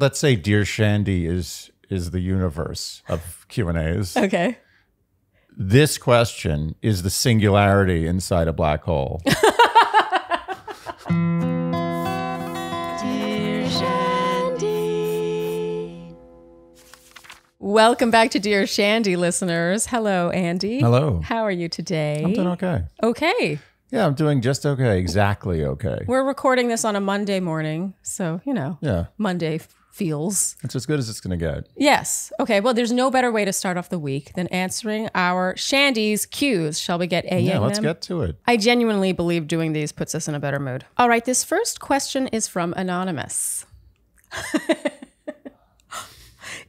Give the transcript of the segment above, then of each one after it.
let's say Dear Shandy is the universe of Q&As. Okay. This question is the singularity inside a black hole. Dear Shandy. Welcome back to Dear Shandy, listeners. Hello, Andy. Hello. How are you today? I'm doing okay. Okay. Yeah, I'm doing just okay. Exactly okay. We're recording this on a Monday morning, so, you know, yeah. Monday feels. It's as good as it's going to get. Yes. Okay, well, there's no better way to start off the week than answering our Shandy's cues. Shall we get a Yeah, let's get to it. I genuinely believe doing these puts us in a better mood. All right, this first question is from Anonymous.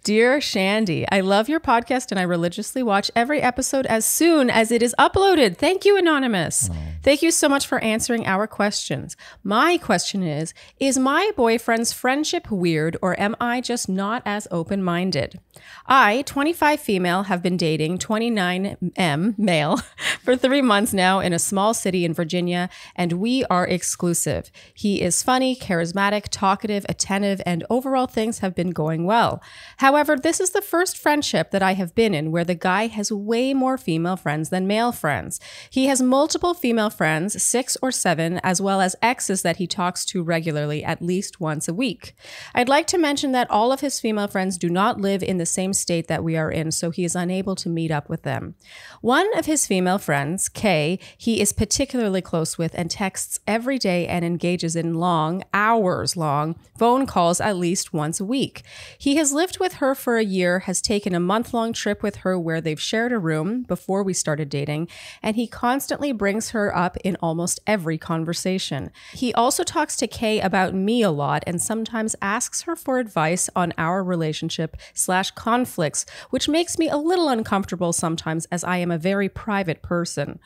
Dear Shandy, I love your podcast and I religiously watch every episode as soon as it is uploaded. Thank you, Anonymous. Oh. Thank you so much for answering our questions. My question is my boyfriend's friendship weird or am I just not as open-minded? I, 25 female, have been dating 29M male for 3 months now in a small city in Virginia, and we are exclusive. He is funny, charismatic, talkative, attentive, and overall things have been going well. However, this is the first friendship that I have been in where the guy has way more female friends than male friends. He has multiple female friends, 6 or 7, as well as exes that he talks to regularly at least once a week. I'd like to mention that all of his female friends do not live in the same state that we are in, so he is unable to meet up with them. One of his female friends, Kay, he is particularly close with and texts every day and engages in long, hours-long phone calls at least once a week. He has lived with her for a year, has taken a month-long trip with her where they've shared a room before we started dating, and he constantly brings her up in almost every conversation. He also talks to Kay about me a lot and sometimes asks her for advice on our relationship/conflicts, which makes me a little uncomfortable sometimes as I am a very private person.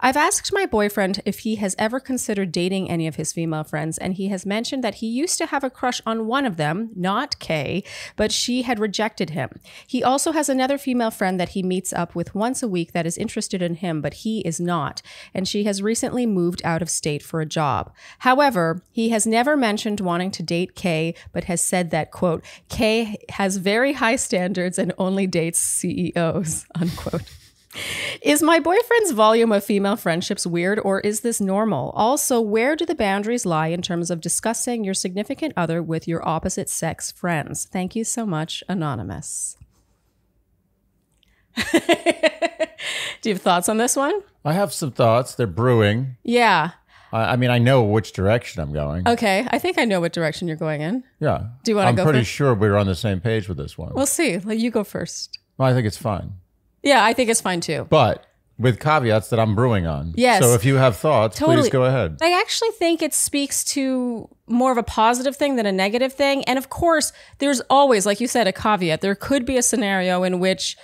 I've asked my boyfriend if he has ever considered dating any of his female friends, and he has mentioned that he used to have a crush on one of them, not Kay, but she had rejected him. He also has another female friend that he meets up with once a week that is interested in him, but he is not, and she has recently moved out of state for a job. However, he has never mentioned wanting to date Kay, but has said that, quote, Kay has very high standards and only dates CEOs, unquote. Is my boyfriend's volume of female friendships weird or is this normal? Also, where do the boundaries lie in terms of discussing your significant other with your opposite sex friends? Thank you so much, Anonymous. Do you have thoughts on this one? I have some thoughts. They're brewing. Yeah. I mean, I know which direction I'm going. Okay. I think I know what direction you're going in. Yeah. Do you want to go first? I'm pretty sure we're on the same page with this one. We'll see. Well, you go first. Well, I think it's fine. Yeah, I think it's fine too. But with caveats that I'm brewing on. Yes. So if you have thoughts, totally. Please go ahead. I actually think it speaks to more of a positive thing than a negative thing. And of course, there's always, like you said, a caveat. There could be a scenario in which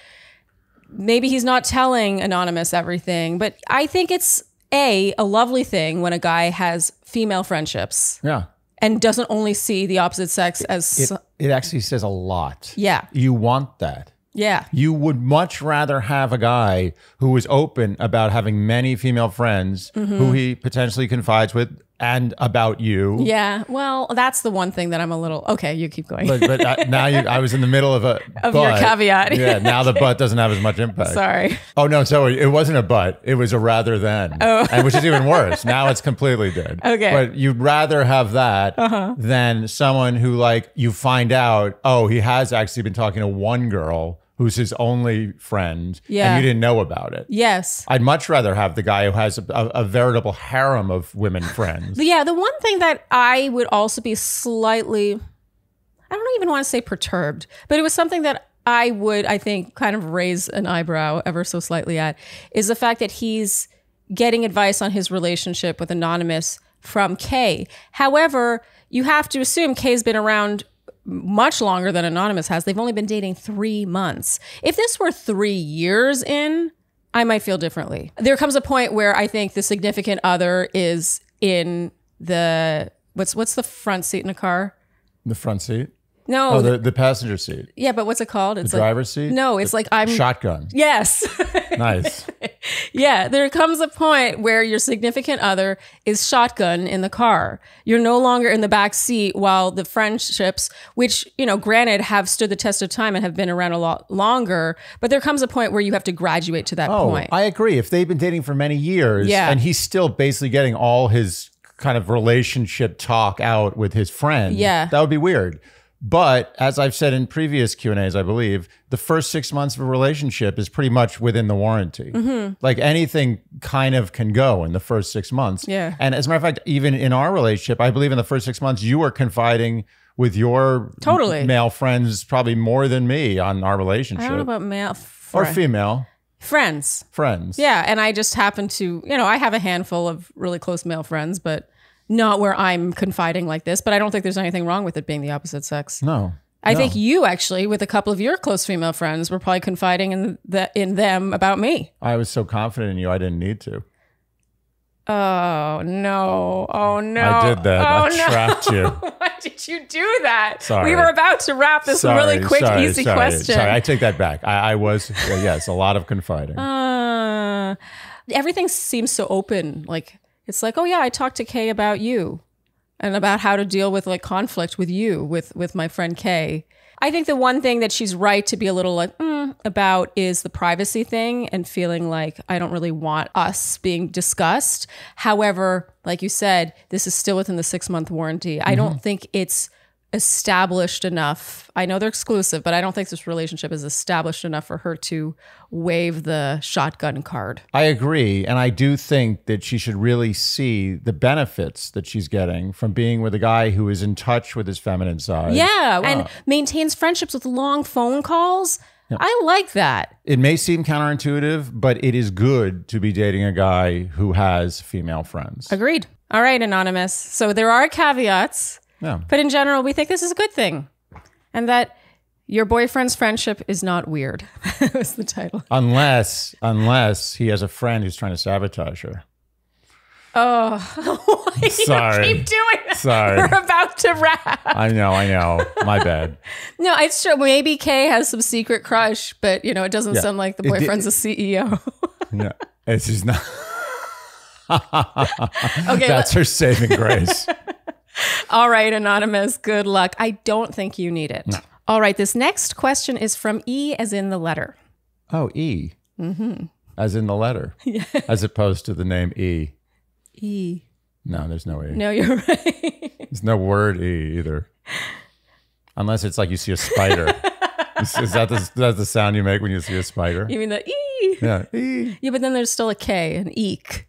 maybe he's not telling Anonymous everything. But I think it's a lovely thing when a guy has female friendships. Yeah. And doesn't only see the opposite sex as... It actually says a lot. Yeah. You want that. Yeah. You would much rather have a guy who is open about having many female friends who he potentially confides with and about you. Yeah. Well, that's the one thing that I'm a little... Okay, you keep going. But now I was in the middle of a... Of but, your caveat. Yeah, now the but doesn't have as much impact. Sorry. Oh, no, so it wasn't a but. It was a rather than, and which is even worse. Now it's completely dead. Okay. But you'd rather have that than someone who, like, you find out, oh, he has actually been talking to one girl who's his only friend, and you didn't know about it. Yes. I'd much rather have the guy who has a veritable harem of women friends. Yeah, the one thing that I would also be slightly, I don't even want to say perturbed, but it was something that I would, I think, kind of raise an eyebrow ever so slightly at, is the fact that he's getting advice on his relationship with Anonymous from Kay. However, you have to assume Kay's been around much longer than Anonymous has. They've only been dating 3 months. If this were 3 years in, I might feel differently. There comes a point where I think the significant other is in the, what's the front seat in a car? The front seat? No. Oh, the passenger seat. Yeah, but what's it called? It's the driver's seat? No, it's like I'm... Shotgun. Yes. Nice. Yeah, there comes a point where your significant other is shotgun in the car. You're no longer in the back seat, while the friendships, which, you know, granted have stood the test of time and have been around a lot longer, but there comes a point where you have to graduate to that point. I agree. If they've been dating for many years and he's still basically getting all his kind of relationship talk out with his friend, that would be weird. But as I've said in previous Q&As, I believe, the first 6 months of a relationship is pretty much within the warranty. Like anything kind of can go in the first 6 months. And as a matter of fact, even in our relationship, I believe in the first 6 months, you were confiding with your male friends probably more than me on our relationship. I don't know about male or female. Friends. Yeah, and I just happen to, you know, I have a handful of really close male friends, but... not where I'm confiding like this, but I don't think there's anything wrong with it being the opposite sex. No. I think you actually, with a couple of your close female friends, were probably confiding in them about me. I was so confident in you, I didn't need to. Oh, no. Oh, no. I did that. Oh, I trapped you. Why did you do that? Sorry. We were about to wrap this really quick, easy question. Sorry, I take that back. I was, yes, a lot of confiding. Everything seems so open, like... it's like, oh yeah, I talked to Kay about you and about how to deal with like conflict with you, with my friend Kay. I think the one thing that she's right to be a little like about is the privacy thing and feeling like I don't really want us being discussed. However, like you said, this is still within the 6 month warranty. I don't think it's established enough. I know they're exclusive, but I don't think this relationship is established enough for her to wave the shotgun card. I agree. And I do think that she should really see the benefits that she's getting from being with a guy who is in touch with his feminine side. Yeah. And maintains friendships with long phone calls. Yeah. I like that. It may seem counterintuitive, but it is good to be dating a guy who has female friends. Agreed. All right, Anonymous. So there are caveats. Yeah. But in general, we think this is a good thing, and that your boyfriend's friendship is not weird. That was the title. Unless he has a friend who's trying to sabotage her. Oh, why do you keep doing that? Sorry. We're about to wrap. I know. My bad. No, it's true. Maybe Kay has some secret crush, but you know, it doesn't sound like the boyfriend's a CEO. No, it's just not. Okay, that's her saving grace. All right, Anonymous, good luck. I don't think you need it. No. All right, this next question is from E as in the letter. Oh, E. As in the letter. Yeah. As opposed to the name E. E. No, there's no E. No, you're right. There's no word E either. Unless it's like you see a spider. Is that the sound you make when you see a spider? You mean the E? Yeah, E. Yeah, but then there's still a K, an eek.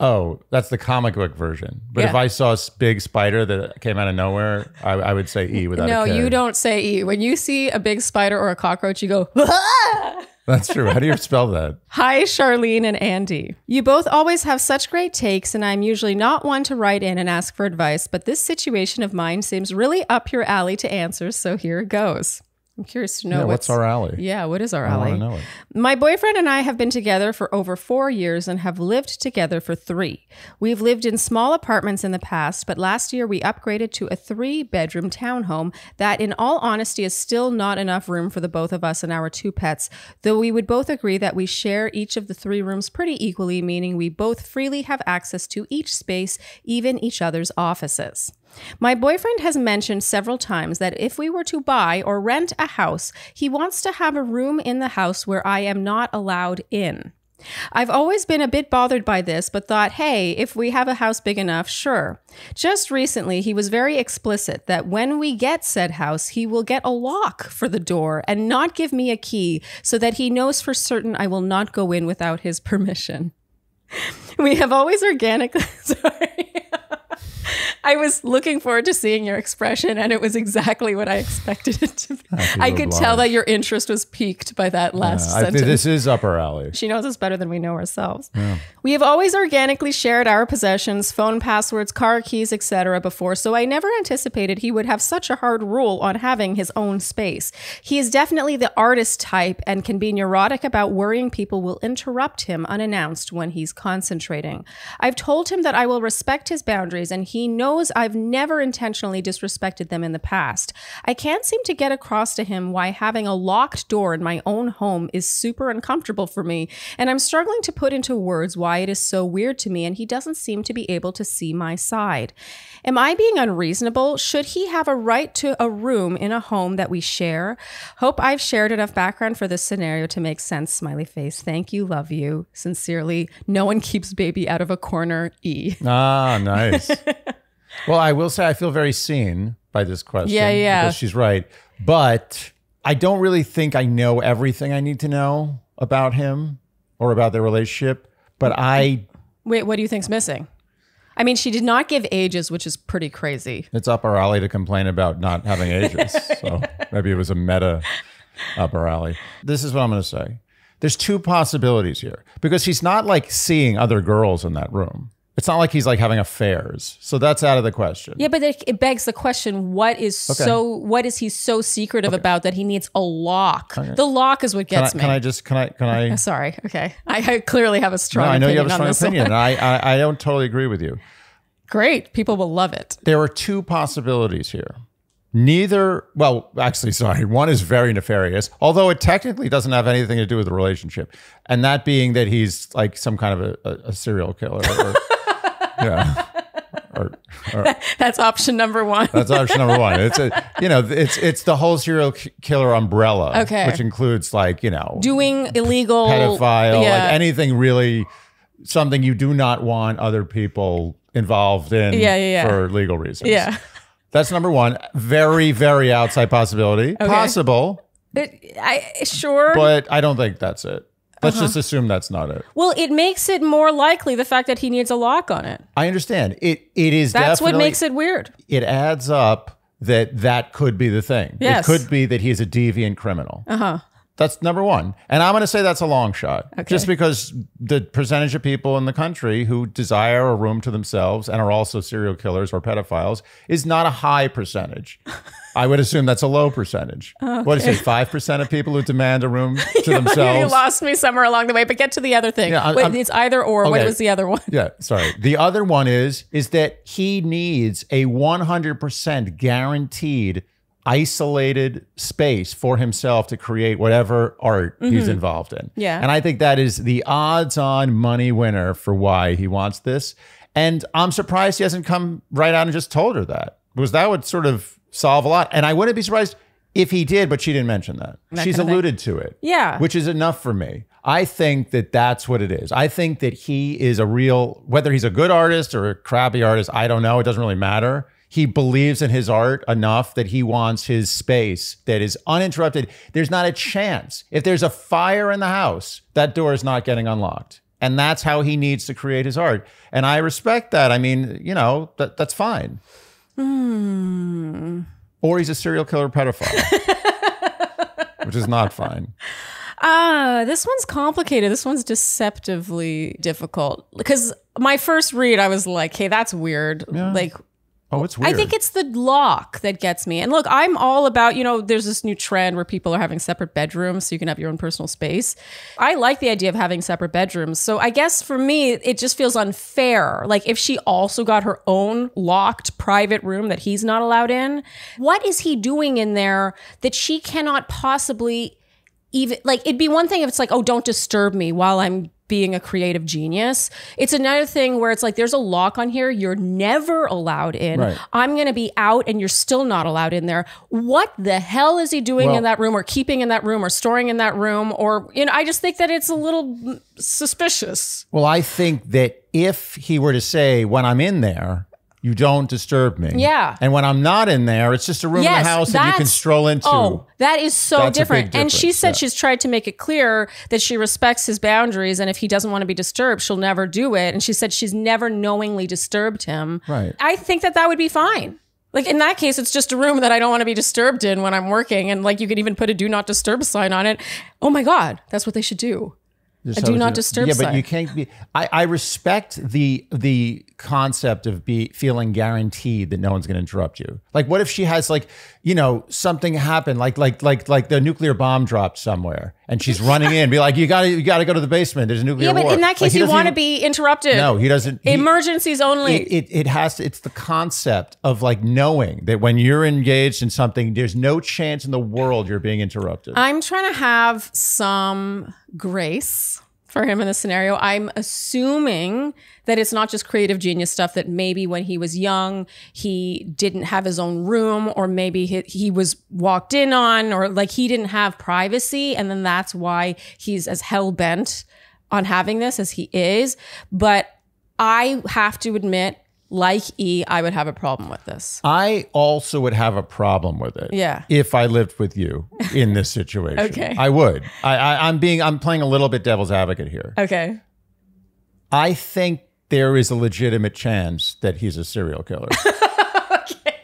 Oh, that's the comic book version. But if I saw a big spider that came out of nowhere, I would say E without a K. No, you don't say E. When you see a big spider or a cockroach, you go, ah! That's true. How do you spell that? Hi, Charlene and Andy. You both always have such great takes, and I'm usually not one to write in and ask for advice, but this situation of mine seems really up your alley to answer, so here goes. I'm curious to know what's our alley. Yeah, what is our alley? I want to know it. My boyfriend and I have been together for over 4 years and have lived together for 3. We've lived in small apartments in the past, but last year we upgraded to a 3-bedroom townhome that, in all honesty, is still not enough room for the both of us and our 2 pets, though we would both agree that we share each of the 3 rooms pretty equally, meaning we both freely have access to each space, even each other's offices. My boyfriend has mentioned several times that if we were to buy or rent a house, he wants to have a room in the house where I am not allowed in. I've always been a bit bothered by this, but thought, hey, if we have a house big enough, sure. Just recently, he was very explicit that when we get said house, he will get a lock for the door and not give me a key so that he knows for certain I will not go in without his permission. We have always organically... Sorry. I was looking forward to seeing your expression, and it was exactly what I expected it to be. I could tell that your interest was piqued by that last sentence. This is up our alley. She knows us better than we know ourselves. Yeah. We have always organically shared our possessions, phone passwords, car keys, etc. before, so I never anticipated he would have such a hard rule on having his own space. He is definitely the artist type and can be neurotic about worrying people will interrupt him unannounced when he's concentrating. I've told him that I will respect his boundaries, and he knows knows I've never intentionally disrespected them in the past. I can't seem to get across to him why having a locked door in my own home is super uncomfortable for me, and I'm struggling to put into words why it is so weird to me, and he doesn't seem to be able to see my side. Am I being unreasonable? Should he have a right to a room in a home that we share? Hope I've shared enough background for this scenario to make sense. Smiley face. Thank you. Love you. Sincerely, no one keeps baby out of a corner. E. Ah, nice. Well, I will say I feel very seen by this question. Yeah, yeah. Because she's right. But I don't really think I know everything I need to know about him or about their relationship. But I... Wait, what do you think's missing? I mean, she did not give ages, which is pretty crazy. It's up our alley to complain about not having ages. So maybe it was a meta up our alley. This is what I'm going to say. There's two possibilities here, because he's not like seeing other girls in that room. It's not like he's like having affairs. So that's out of the question. Yeah, but it begs the question, what is he so secretive about that he needs a lock? Okay. The lock is what gets me. Can I? Sorry. Okay. I clearly have a strong opinion. I know you have a strong opinion. I don't totally agree with you. Great. People will love it. There are two possibilities here. Neither, well, actually, sorry. One is very nefarious, although it technically doesn't have anything to do with the relationship. And that being that he's like some kind of a serial killer. Or, yeah. Or, that's option number one. That's option number one. It's a, you know, it's the whole serial killer umbrella, which includes like, you know, doing illegal, pedophile, like anything really, something you do not want other people involved in for legal reasons. Yeah. That's number one. Very, very outside possibility. Okay. Possible. Sure. But I don't think that's it. Let's just assume that's not it. Well, it makes it more likely the fact that he needs a lock on it. I understand. It is definitely... That's what makes it weird. It adds up that could be the thing. Yes. It could be that he's a deviant criminal. Uh-huh. That's number one. And I'm going to say that's a long shot. Okay. Just because the percentage of people in the country who desire a room to themselves and are also serial killers or pedophiles is not a high percentage. I would assume that's a low percentage. Okay. What is it, 5% of people who demand a room to themselves? You lost me somewhere along the way, but get to the other thing. Yeah, wait, it's either or. Okay. What was the other one? Yeah, sorry. The other one is that he needs a 100% guaranteed isolated space for himself to create whatever art he's involved in. Yeah. And I think that is the odds-on money winner for why he wants this. And I'm surprised he hasn't come right out and just told her that, because that would sort of solve a lot. And I wouldn't be surprised if he did, but she didn't mention that. She's alluded to it. Yeah. Which is enough for me. I think that that's what it is. I think that he is a real, whether he's a good artist or a crappy artist, I don't know. It doesn't really matter. He believes in his art enough that he wants his space that is uninterrupted. There's not a chance. If there's a fire in the house, that door is not getting unlocked. And that's how he needs to create his art. And I respect that. I mean, you know, that's fine. Mm. Or he's a serial killer pedophile, which is not fine. This one's complicated. This one's deceptively difficult. Because my first read, I was like, hey, that's weird. Yeah. Like, oh, it's weird. I think it's the lock that gets me. And look, I'm all about, you know, there's this new trend where people are having separate bedrooms so you can have your own personal space. I like the idea of having separate bedrooms. So I guess for me, it just feels unfair. Like if she also got her own locked private room that he's not allowed in, what is he doing in there that she cannot possibly even, like, it'd be one thing if it's like, oh, don't disturb me while I'm being a creative genius. It's another thing where it's like, there's a lock on here. You're never allowed in. Right. I'm going to be out and you're still not allowed in there. What the hell is he doing in that room, or keeping in that room, or storing in that room? Or, you know, I just think that it's a little suspicious. Well, I think that if he were to say, when I'm in there, you don't disturb me. Yeah. And when I'm not in there, it's just a room in the house that you can stroll into. Oh, that is so different. And she said she's tried to make it clear that she respects his boundaries, and if he doesn't want to be disturbed, she'll never do it. And she said she's never knowingly disturbed him. Right. I think that would be fine. Like in that case, it's just a room that I don't want to be disturbed in when I'm working. And like you could even put a do not disturb sign on it. Oh my God, that's what they should do. I do not disturb. Yeah, but you can't be. I respect the concept of feeling guaranteed that no one's going to interrupt you. Like, what if she has, like, you know, something happened, like the nuclear bomb dropped somewhere, and she's running in, be like, you gotta go to the basement. There's a nuclear war. Yeah, but in that case, like, you want to be interrupted. No, he doesn't. Emergencies only. It has to. It's the concept of like knowing that when you're engaged in something, there's no chance in the world you're being interrupted. I'm trying to have some grace for him in this scenario. I'm assuming that it's not just creative genius stuff, that maybe when he was young, he didn't have his own room, or maybe he was walked in on, or like he didn't have privacy. And then that's why he's as hell bent on having this as he is. But I have to admit, like I would have a problem with this. I also would have a problem with it. Yeah. If I lived with you in this situation. Okay. I would. I'm playing a little bit devil's advocate here. Okay. I think there is a legitimate chance that he's a serial killer. Okay.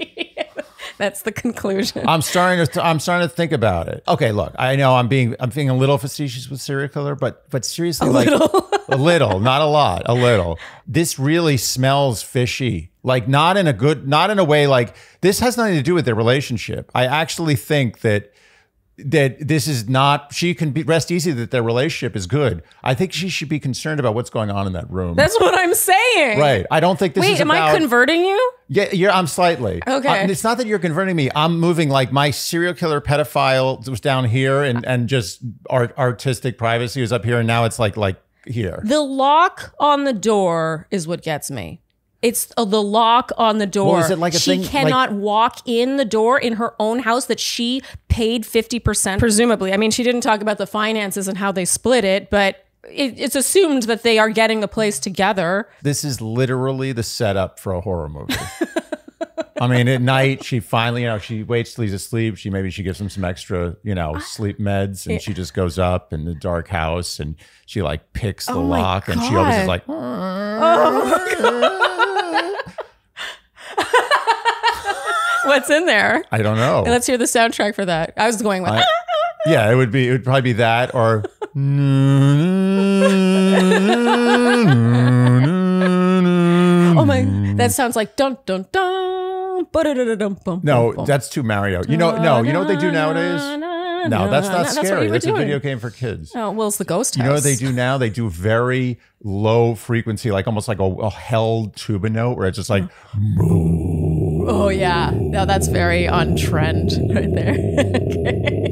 That's the conclusion. I'm starting to think about it. Okay, look, I know I'm being a little facetious with serial killer, but seriously, like a little, not a lot, a little. This really smells fishy. Like not in a way like this has nothing to do with their relationship. I actually think that this is not, she can be rest easy that their relationship is good. I think she should be concerned about what's going on in that room. That's what I'm saying. Right. I don't think this is about, I converting you? Yeah, I'm slightly. Okay. It's not that you're converting me. I'm moving like my serial killer pedophile was down here and just artistic privacy was up here, and now it's like here. The lock on the door is what gets me. It's the lock on the door. Well, is it like a she thing, cannot like, walk in the door in her own house that she paid 50%, presumably. I mean, she didn't talk about the finances and how they split it, but it's assumed that they are getting the place together. This is literally the setup for a horror movie. I mean, at night, she finally, you know, she waits till he's asleep. Maybe she gives him some extra, you know, sleep meds, and she just goes up in the dark house and she like picks the lock, and she always is like, oh my God. What's in there? I don't know. Let's hear the soundtrack for that. I was going with yeah, it would probably be that or oh my, that sounds like dun dun dun. No, that's too Mario. You know, no, you know what they do nowadays? No, that's not scary. That's a video game for kids. Oh, well, it's the ghost house. You know what they do now? They do very low frequency, like almost like a held tuba note where it's just like, oh yeah. No, that's very on trend right there. Okay.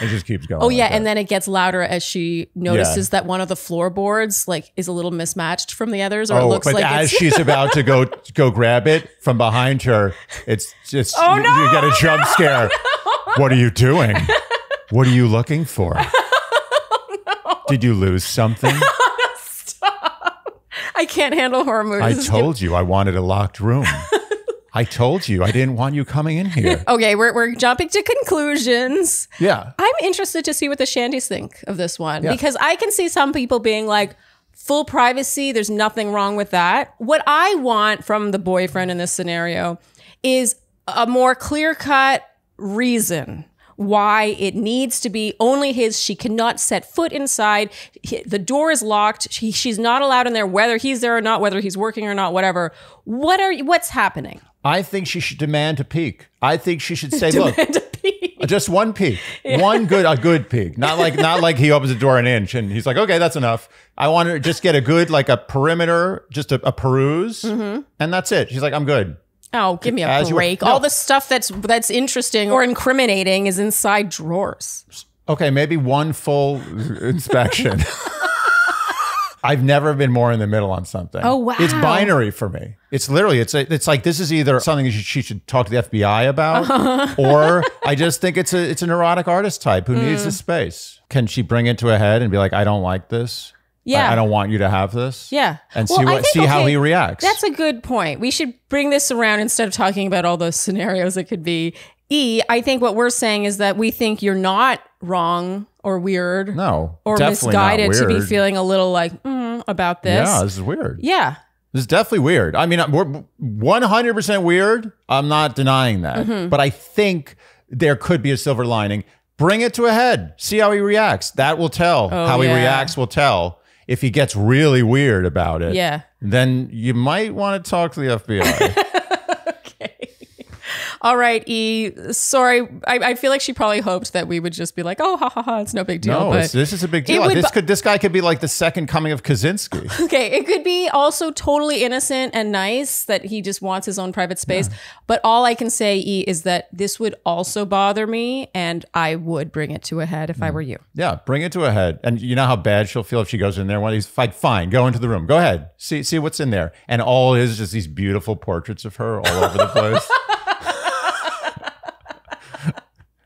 It just keeps going. Oh yeah, and then it gets louder as she notices that one of the floorboards like is a little mismatched from the others, or it looks like as she's about to go grab it from behind her, it's just you get a jump scare. No. What are you doing? What are you looking for? No. Did you lose something? Stop! I can't handle horror movies. I told you I wanted a locked room. I told you I didn't want you coming in here. Okay, we're jumping to conclusions. Yeah. I'm interested to see what the Shandys think of this one, because I can see some people being like, full privacy, there's nothing wrong with that. What I want from the boyfriend in this scenario is a more clear-cut reason why it needs to be only his. She cannot set foot inside. The door is locked. She's not allowed in there, whether he's there or not, whether he's working or not, whatever. What's happening? I think she should demand a peek. I think she should say, look, just one peek, a good peek. Not like he opens the door an inch and he's like, okay, that's enough. I want to just get a good, like a perimeter, just a peruse. Mm-hmm. And that's it. She's like, I'm good. Oh, give me a break. All the stuff that's interesting or incriminating is inside drawers. Okay, maybe one full inspection. I've never been more in the middle on something. Oh, wow. It's binary for me. It's literally, it's like this is either something she should talk to the FBI about, or I just think it's a neurotic artist type who needs a space. Can she bring it to a head and be like, I don't like this? Yeah. I don't want you to have this. Yeah. And see how he reacts. That's a good point. We should bring this around instead of talking about all those scenarios it could be. I think what we're saying is that we think you're not wrong or weird. No. Or misguided to be feeling a little like about this. Yeah, this is weird. Yeah. This is definitely weird. I mean, we're 100% weird. I'm not denying that. Mm-hmm. But I think there could be a silver lining. Bring it to a head. See how he reacts. That will tell. How he reacts will tell. If he gets really weird about it, then you might want to talk to the FBI. Okay. All right, E. Sorry. I feel like she probably hoped that we would just be like, oh, ha, ha, ha. It's no big deal. No, but this is a big deal. This guy could be like the second coming of Kaczynski. Okay. It could be also totally innocent and nice that he just wants his own private space. Yeah. But all I can say, E, is that this would also bother me, and I would bring it to a head if I were you. Yeah. Bring it to a head. And you know how bad she'll feel if she goes in there. When he's like, fine, go into the room. Go ahead. See what's in there. And all is just these beautiful portraits of her all over the place.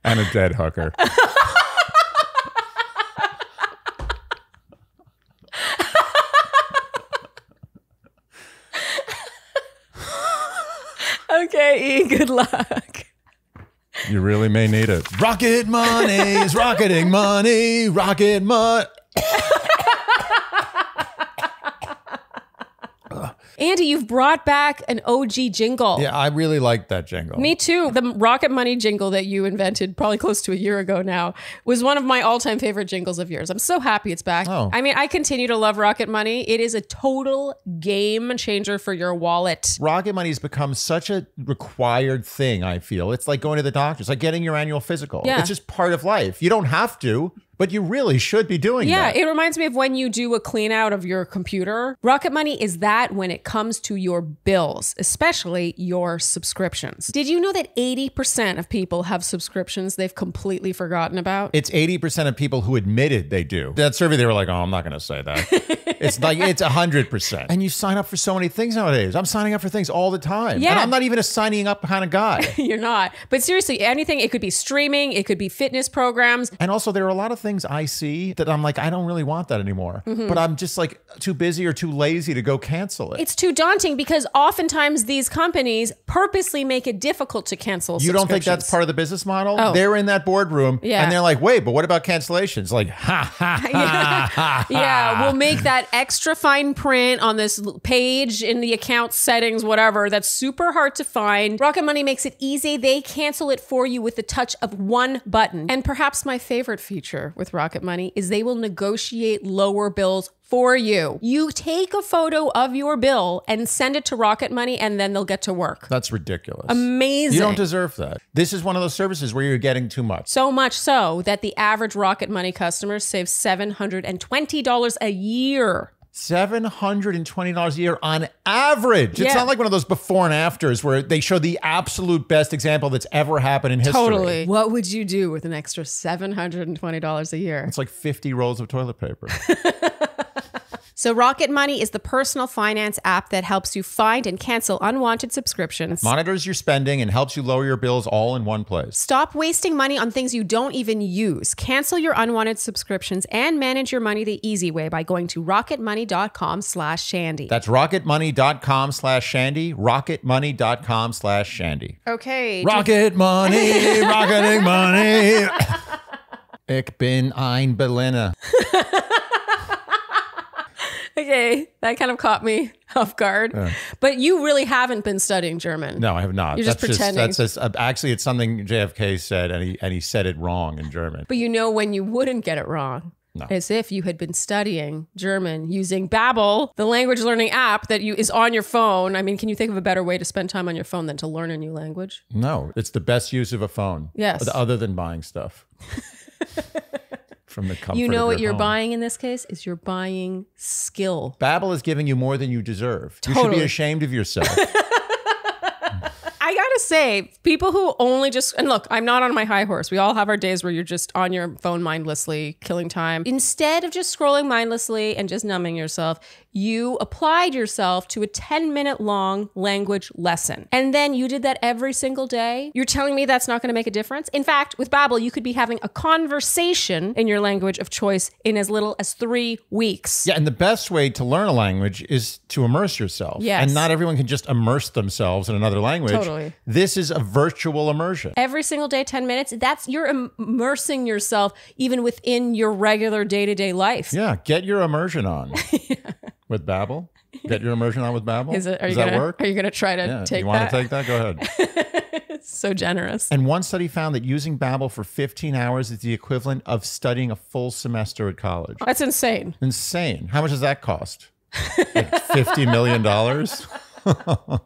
And a dead hooker. Okay, E, good luck. You really may need it. Rocket money is rocketing money. Rocket money. Andy, you've brought back an OG jingle. Yeah, I really like that jingle. Me too. The Rocket Money jingle that you invented probably close to a year ago now was one of my all-time favorite jingles of yours. I'm so happy it's back. Oh. I mean, I continue to love Rocket Money. It is a total game changer for your wallet. Rocket Money has become such a required thing, I feel. It's like going to the doctor. It's like getting your annual physical. Yeah. It's just part of life. You don't have to. But you really should be doing that. Yeah, it reminds me of when you do a clean out of your computer. Rocket Money is that when it comes to your bills, especially your subscriptions. Did you know that 80% of people have subscriptions they've completely forgotten about? It's 80% of people who admitted they do. That survey, they were like, oh, I'm not going to say that. It's like, it's 100%. And you sign up for so many things nowadays. I'm signing up for things all the time. Yeah. And I'm not even a signing up kind of guy. You're not. But seriously, anything. It could be streaming. It could be fitness programs. And also, there are a lot of things I see that I'm like, I don't really want that anymore. Mm-hmm. But I'm just like too busy or too lazy to go cancel it. It's too daunting because oftentimes these companies purposely make it difficult to cancel subscriptions. You don't think that's part of the business model? Oh. They're in that boardroom and they're like, wait, but what about cancellations? Like, ha, ha, ha, ha, ha. Yeah, we'll make that extra fine print on this page in the account settings, whatever. That's super hard to find. Rocket Money makes it easy. They cancel it for you with the touch of one button. And perhaps my favorite feature with Rocket Money is they will negotiate lower bills for you. You take a photo of your bill and send it to Rocket Money, and then they'll get to work. That's ridiculous. Amazing. You don't deserve that. This is one of those services where you're getting too much. So much so that the average Rocket Money customer saves $720 a year. $720 a year on average. Yeah. It's not like one of those before and afters where they show the absolute best example that's ever happened in history. Totally. What would you do with an extra $720 a year? It's like 50 rolls of toilet paper. So Rocket Money is the personal finance app that helps you find and cancel unwanted subscriptions, monitors your spending, and helps you lower your bills all in one place. Stop wasting money on things you don't even use. Cancel your unwanted subscriptions and manage your money the easy way by going to rocketmoney.com/shandy. That's rocketmoney.com/shandy, rocketmoney.com/shandy. Okay. Rocket Money, rocketing money. Ich bin ein Berliner. Okay, that kind of caught me off guard. Yeah. But you really haven't been studying German. No, I have not. You're just pretending. Actually, it's something JFK said, and he said it wrong in German. But you know when you wouldn't get it wrong? No. As if you had been studying German using Babbel, the language learning app that is on your phone. I mean, can you think of a better way to spend time on your phone than to learn a new language? No, it's the best use of a phone. Yes. Other than buying stuff. From the comfort of your home. You know what you're buying in this case is you're buying skill. Babbel is giving you more than you deserve. Totally. You should be ashamed of yourself. I gotta say, people who only just, and look, I'm not on my high horse. We all have our days where you're just on your phone mindlessly, killing time. Instead of just scrolling mindlessly and just numbing yourself, you applied yourself to a 10-minute long language lesson. And then you did that every single day. You're telling me that's not gonna make a difference? In fact, with Babbel, you could be having a conversation in your language of choice in as little as 3 weeks. Yeah, and the best way to learn a language is to immerse yourself. Yes. And not everyone can just immerse themselves in another language. Totally. This is a virtual immersion. Every single day, 10 minutes. That's, you're immersing yourself even within your regular day-to-day life. Yeah, get your immersion on. Yeah. With Babbel. Get your immersion on with Babbel. Does that work? Are you going to try to take that? You want to take that? Go ahead. It's so generous. And one study found that using Babbel for 15 hours is the equivalent of studying a full semester at college. That's insane. Insane. How much does that cost? Like $50 million?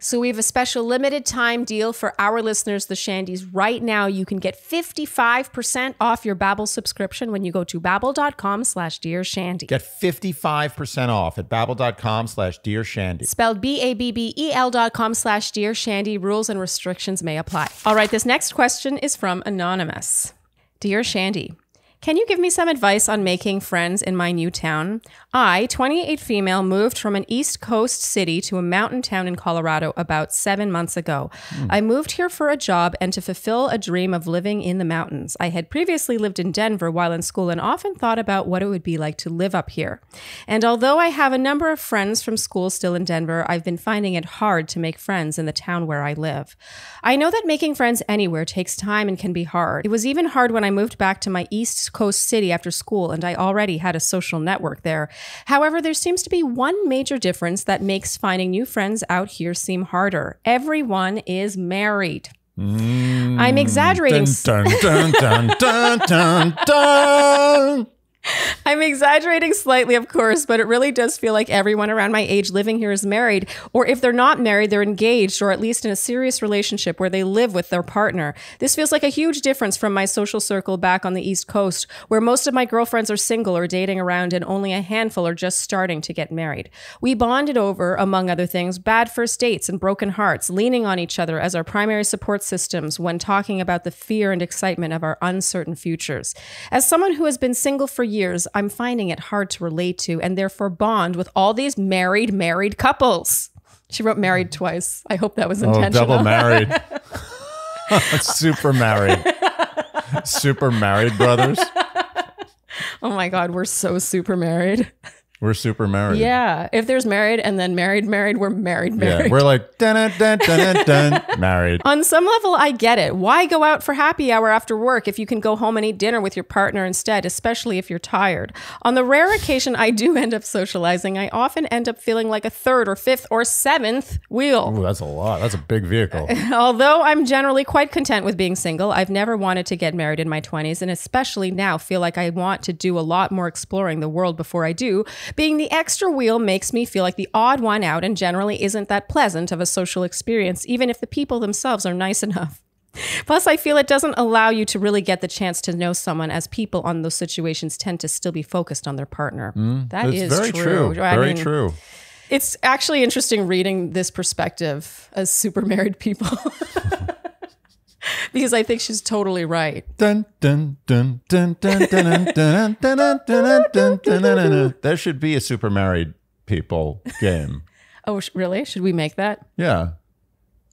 So we have a special limited time deal for our listeners, the Shandys. Right now, you can get 55% off your Babbel subscription when you go to babbel.com/dearshandy. Get 55% off at babbel.com/dearshandy. Spelled BABBEL.com/dearshandy. Rules and restrictions may apply. All right, this next question is from Anonymous. Dear Shandy, can you give me some advice on making friends in my new town? I, 28 female, moved from an East Coast city to a mountain town in Colorado about 7 months ago. I moved here for a job and to fulfill a dream of living in the mountains. I had previously lived in Denver while in school and often thought about what it would be like to live up here. And although I have a number of friends from school still in Denver, I've been finding it hard to make friends in the town where I live. I know that making friends anywhere takes time and can be hard. It was even hard when I moved back to my East Coast city after school, and I already had a social network there. However, there seems to be one major difference that makes finding new friends out here seem harder. Everyone is married. I'm exaggerating. Dun, dun, dun, dun, dun, dun. I'm exaggerating slightly, of course, but it really does feel like everyone around my age living here is married, or if they're not married, they're engaged or at least in a serious relationship where they live with their partner. This feels like a huge difference from my social circle back on the East Coast, where most of my girlfriends are single or dating around and only a handful are just starting to get married. We bonded over, among other things, bad first dates and broken hearts, leaning on each other as our primary support systems when talking about the fear and excitement of our uncertain futures. As someone who has been single for years, I'm finding it hard to relate to and therefore bond with all these married couples. She wrote married twice. I hope that was intentional. Double married. Super married. Super married brothers. Oh my God, we're so super married. We're super married. Yeah. If there's married and then married, we're married. Yeah, we're like, dun, dun, dun, dun, married. On some level, I get it. Why go out for happy hour after work if you can go home and eat dinner with your partner instead, especially if you're tired? On the rare occasion I do end up socializing, I often end up feeling like a third or fifth or seventh wheel. Ooh, that's a lot. That's a big vehicle. Although I'm generally quite content with being single, I've never wanted to get married in my 20s, and especially now feel like I want to do a lot more exploring the world before I do. Being the extra wheel makes me feel like the odd one out and generally isn't that pleasant of a social experience, even if the people themselves are nice enough. Plus, I feel it doesn't allow you to really get the chance to know someone, as people on those situations tend to still be focused on their partner. That is very true. Very true. It's actually interesting reading this perspective as super married people. Because I think she's totally right. There should be a super married people game. Oh, really? Should we make that? Yeah.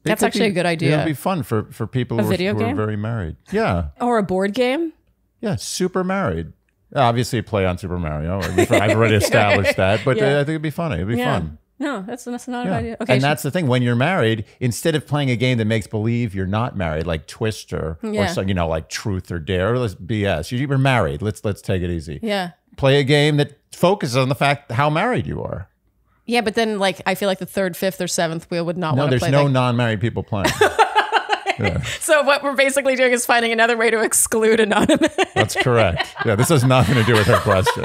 That's actually a good idea. It'll be fun for people who are very married. Yeah. Or a board game? Yeah, super married. Obviously, play on Super Mario. I've already established that, but yeah. I think it'd be funny. It'd be fun. No, that's not an idea. Okay, and that's the thing. When you're married, instead of playing a game that makes believe you're not married, like Twister or you know, like Truth or Dare, or BS. You're married. Let's take it easy. Yeah. Play a game that focuses on the fact how married you are. Yeah, but then like I feel like the third, fifth, or seventh wheel would not want to play. No, there's no non-married people playing. Yeah. So what we're basically doing is finding another way to exclude anonymous. That's correct. Yeah, this has nothing to do with her question.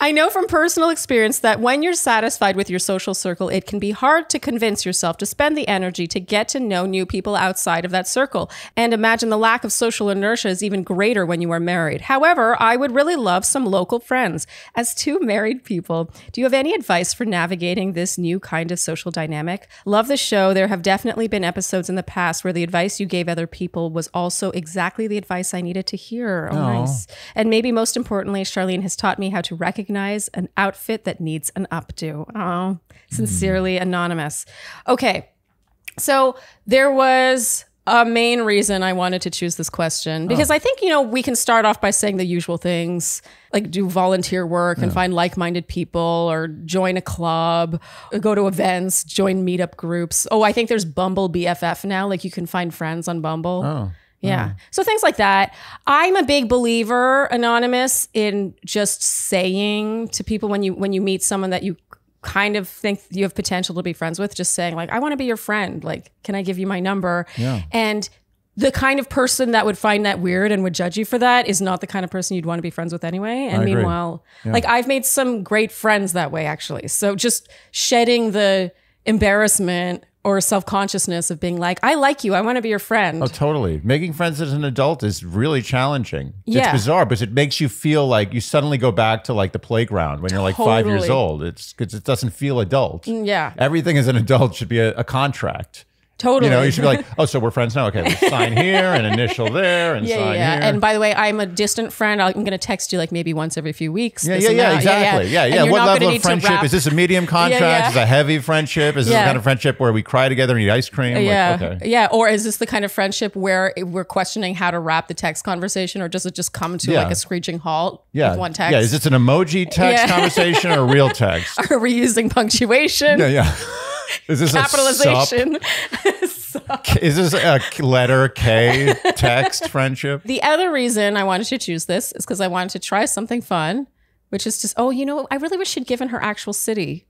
I know from personal experience that when you're satisfied with your social circle, it can be hard to convince yourself to spend the energy to get to know new people outside of that circle. And imagine the lack of social inertia is even greater when you are married. However, I would really love some local friends. As two married people, do you have any advice for navigating this new kind of social dynamic? Love the show. There have definitely been episodes in the past where the advice you gave other people was also exactly the advice I needed to hear. Oh, nice. And maybe most importantly, Charlene has taught me how to recognize an outfit that needs an updo. Oh, sincerely, Anonymous. Okay, so there was a main reason I wanted to choose this question, because I think, you know, we can start off by saying the usual things, like do volunteer work and find like-minded people, or join a club, or go to events, join meetup groups. Oh, I think there's Bumble BFF now, like you can find friends on Bumble. Oh. Yeah. So things like that. I'm a big believer, Anonymous, in just saying to people when you meet someone that you kind of think you have potential to be friends with, just saying like, I want to be your friend. Like, can I give you my number? Yeah. And the kind of person that would find that weird and would judge you for that is not the kind of person you'd want to be friends with anyway. And meanwhile, like I've made some great friends that way, actually. So just shedding the embarrassment or self-consciousness of being like, I like you, I want to be your friend. Oh, totally. Making friends as an adult is really challenging. Yeah. It's bizarre, because it makes you feel like you suddenly go back to like the playground when you're like 5 years old. It's because it doesn't feel adult. Yeah. Everything as an adult should be a contract. Totally. You know, you should be like, oh, so we're friends now? Okay, let's sign here and initial there and sign here. And by the way, I'm a distant friend. I'm going to text you like maybe once every few weeks. Exactly. Yeah. What level of friendship? Is this a medium contract? Is it a heavy friendship? Is this the kind of friendship where we cry together and eat ice cream? Like, okay. Yeah. Or is this the kind of friendship where we're questioning how to wrap the text conversation, or does it just come to like a screeching halt with one text? Yeah. Is this an emoji text conversation or real text? Are we using punctuation? Yeah. Is this capitalization? Is this a letter K text friendship? The other reason I wanted to choose this is because I wanted to try something fun, which is just, oh, you know, I really wish she'd given her actual city.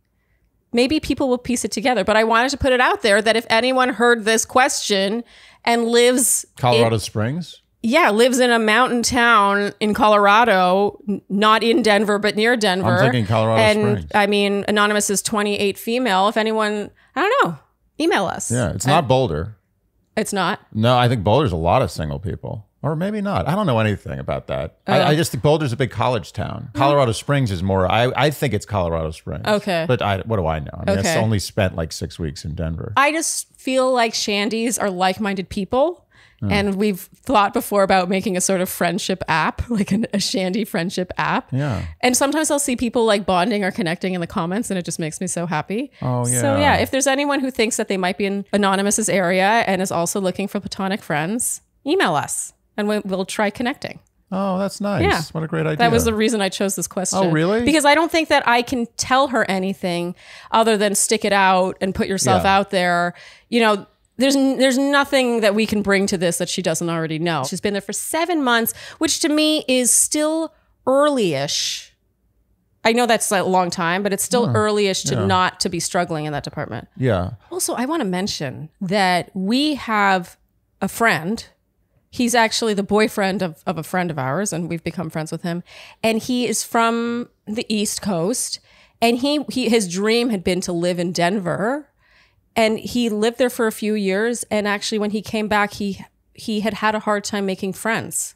Maybe people will piece it together. But I wanted to put it out there that if anyone heard this question and lives Colorado Springs? Yeah, lives in a mountain town in Colorado, not in Denver, but near Denver. I'm thinking Colorado Springs. I mean, anonymous is 28 female. If anyone, I don't know, email us. Yeah, it's not Boulder. It's not? No, I think Boulder's a lot of single people. Or maybe not. I don't know anything about that. I just think Boulder's a big college town. Colorado Springs is more, I think it's Colorado Springs. Okay. But what do I know? I mean, I only spent like 6 weeks in Denver. I just feel like Shandys are like-minded people. And we've thought before about making a sort of friendship app, like a Shandy friendship app. Yeah. And sometimes I'll see people like bonding or connecting in the comments, and it just makes me so happy. Oh, yeah. So, yeah, if there's anyone who thinks that they might be in Anonymous's area and is also looking for platonic friends, email us and we'll try connecting. Oh, that's nice. Yeah. What a great idea. That was the reason I chose this question. Oh, really? Because I don't think that I can tell her anything other than stick it out and put yourself out there. You know, There's nothing that we can bring to this that she doesn't already know. She's been there for 7 months, which to me is still early-ish. I know that's a long time, but it's still early-ish to not to be struggling in that department. Yeah. Also, I want to mention that we have a friend. He's actually the boyfriend of a friend of ours, and we've become friends with him. And he is from the East Coast, and his dream had been to live in Denver. And he lived there for a few years. And actually, when he came back, he had had a hard time making friends.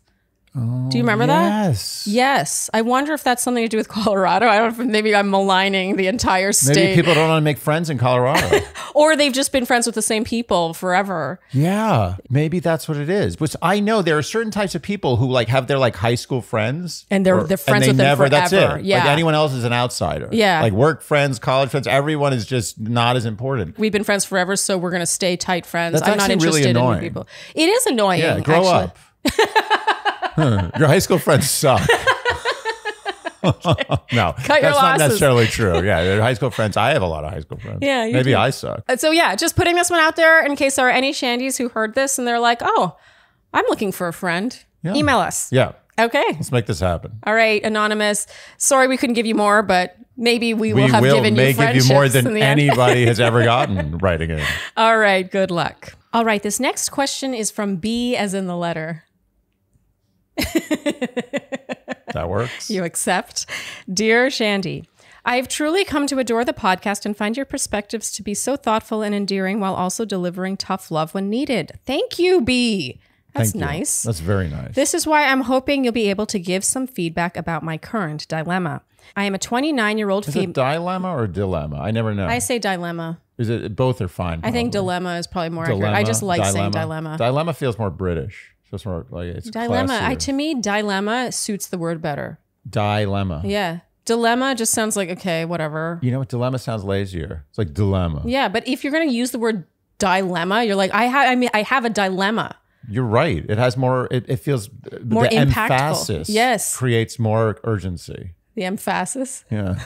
Oh, do you remember that? Yes. Yes. I wonder if that's something to do with Colorado. I don't know if maybe I'm maligning the entire state. Maybe people don't want to make friends in Colorado. Or they've just been friends with the same people forever. Yeah. Maybe that's what it is. But I know there are certain types of people who like have their like high school friends. And they're friends with them forever. That's it. Yeah. Like anyone else is an outsider. Yeah. Like work friends, college friends, everyone is just not as important. We've been friends forever, so we're going to stay tight friends. That's I'm not interested really annoying. In new people. It is annoying. Yeah, grow up. Your high school friends suck. No, that's not necessarily true. Yeah, your high school friends. I have a lot of high school friends. Yeah, maybe I suck. So yeah, just putting this one out there in case there are any Shandys who heard this and they're like, oh, I'm looking for a friend. Yeah. Email us. Yeah. Okay. Let's make this happen. All right, Anonymous. Sorry we couldn't give you more, but maybe we will have given you more than anybody has ever gotten writing in. All right, good luck. All right, this next question is from B as in the letter. That works. You accept. Dear Shandy, I have truly come to adore the podcast and find your perspectives to be so thoughtful and endearing while also delivering tough love when needed. Thank you, B. That's nice. That's very nice. This is why I'm hoping you'll be able to give some feedback about my current dilemma. I am a 29-year-old female. Is it dilemma or dilemma? I never know. I say dilemma. Is it both are fine? Probably. I think dilemma is probably more accurate. I just like saying dilemma. Dilemma feels more British. That's more like it's dilemma. To me, dilemma suits the word better. Dilemma. Yeah. Dilemma just sounds like, okay, whatever. You know what? Dilemma sounds lazier. It's like dilemma. Yeah. But if you're going to use the word dilemma, you're like, I have a dilemma. You're right. It has more, it feels more impactful. Emphasis yes. creates more urgency. The emphasis? Yeah.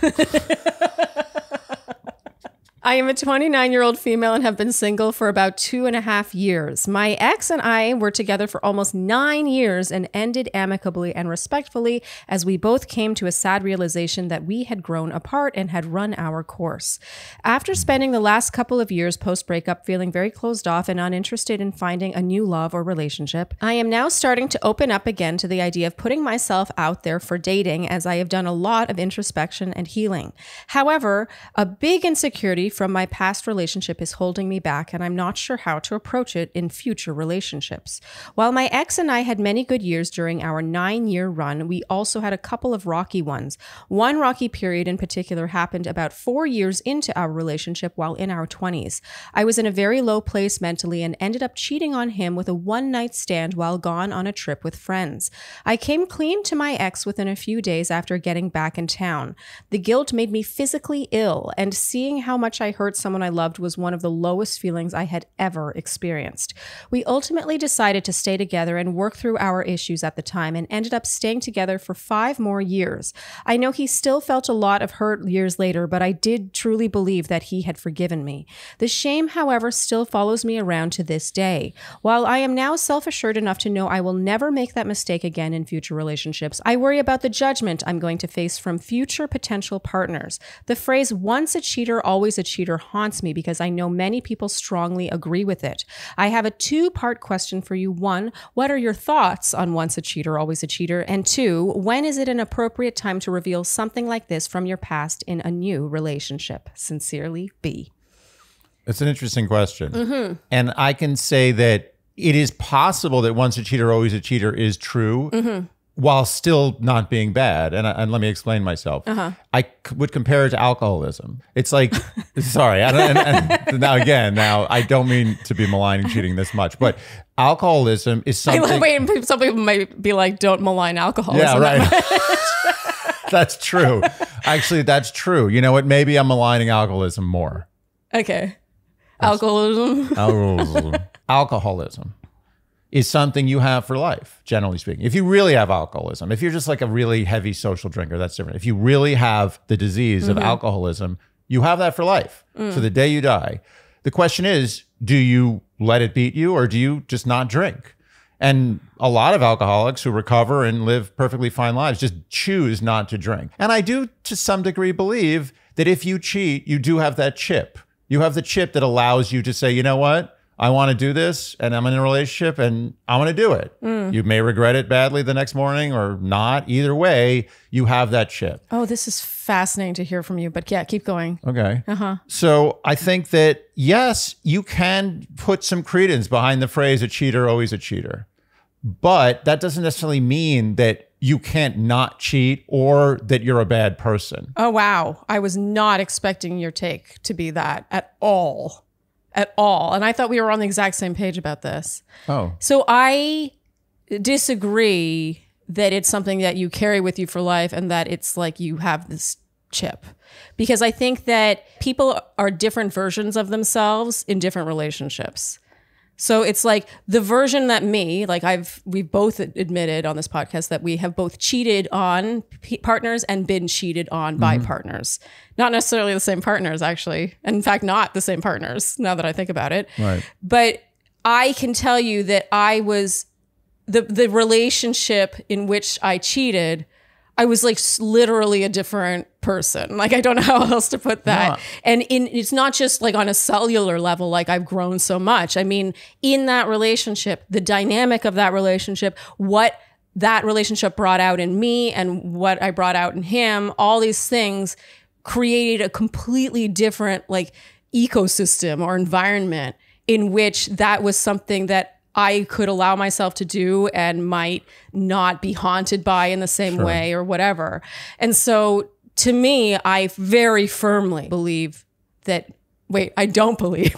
I am a 29-year-old female and have been single for about 2.5 years. My ex and I were together for almost 9 years and ended amicably and respectfully as we both came to a sad realization that we had grown apart and had run our course. After spending the last couple of years post-breakup feeling very closed off and uninterested in finding a new love or relationship, I am now starting to open up again to the idea of putting myself out there for dating as I have done a lot of introspection and healing. However, a big insecurity from my past relationship is holding me back, and I'm not sure how to approach it in future relationships. While my ex and I had many good years during our 9-year run, we also had a couple of rocky ones. One rocky period in particular happened about 4 years into our relationship while in our 20s. I was in a very low place mentally and ended up cheating on him with a one-night stand while gone on a trip with friends. I came clean to my ex within a few days after getting back in town. The guilt made me physically ill, and seeing how much I hurt someone I loved was one of the lowest feelings I had ever experienced. We ultimately decided to stay together and work through our issues at the time and ended up staying together for 5 more years. I know he still felt a lot of hurt years later, but I did truly believe that he had forgiven me. The shame, however, still follows me around to this day. While I am now self-assured enough to know I will never make that mistake again in future relationships, I worry about the judgment I'm going to face from future potential partners. The phrase "once a cheater, always a cheater" haunts me because I know many people strongly agree with it. I have a 2-part question for you. 1, what are your thoughts on "once a cheater, always a cheater"? And 2, when is it an appropriate time to reveal something like this from your past in a new relationship? Sincerely, B. It's an interesting question. Mm-hmm. And I can say that it is possible that "once a cheater, always a cheater" is true, mm-hmm, while still not being bad. And let me explain myself. Uh-huh. I would compare it to alcoholism. It's like, sorry, I don't, and now I don't mean to be maligning cheating this much, but alcoholism is something. Some people might be like, don't malign alcoholism. Yeah, right. That's true. Actually, that's true. You know what? Maybe I'm maligning alcoholism more. Okay. Alcoholism is something you have for life, generally speaking. If you really have alcoholism, if you're just like a really heavy social drinker, that's different. If you really have the disease, mm-hmm, of alcoholism, you have that for life. Mm. So the day you die, the question is, do you let it beat you or do you just not drink? And a lot of alcoholics who recover and live perfectly fine lives just choose not to drink. And I do, to some degree, believe that if you cheat, you do have that chip. You have the chip that allows you to say, you know what? I want to do this, and I'm in a relationship, and I'm going to do it. Mm. You may regret it badly the next morning or not. Either way, you have that chip. Oh, this is fascinating to hear from you, but yeah, keep going. Okay. Uh-huh. So I think that, yes, you can put some credence behind the phrase "a cheater, always a cheater," but that doesn't necessarily mean that you can't not cheat or that you're a bad person. Oh, wow. I was not expecting your take to be that at all. At all. And I thought we were on the exact same page about this. Oh. So I disagree that it's something that you carry with you for life and that it's like you have this chip. Because I think that people are different versions of themselves in different relationships. So it's like the version that me, like we've both admitted on this podcast that we have both cheated on partners and been cheated on, mm-hmm, by partners. Not necessarily the same partners, actually. And in fact, not the same partners, now that I think about it. Right. But I can tell you that I was, the relationship in which I cheated, I was like literally a different person. Like, I don't know how else to put that. Yeah. And it's not just like on a cellular level, like I've grown so much. I mean, in that relationship, the dynamic of that relationship, what that relationship brought out in me and what I brought out in him, all these things created a completely different like ecosystem or environment in which that was something that I could allow myself to do and might not be haunted by in the same, sure, way or whatever. And so to me, I very firmly believe that, wait, I don't believe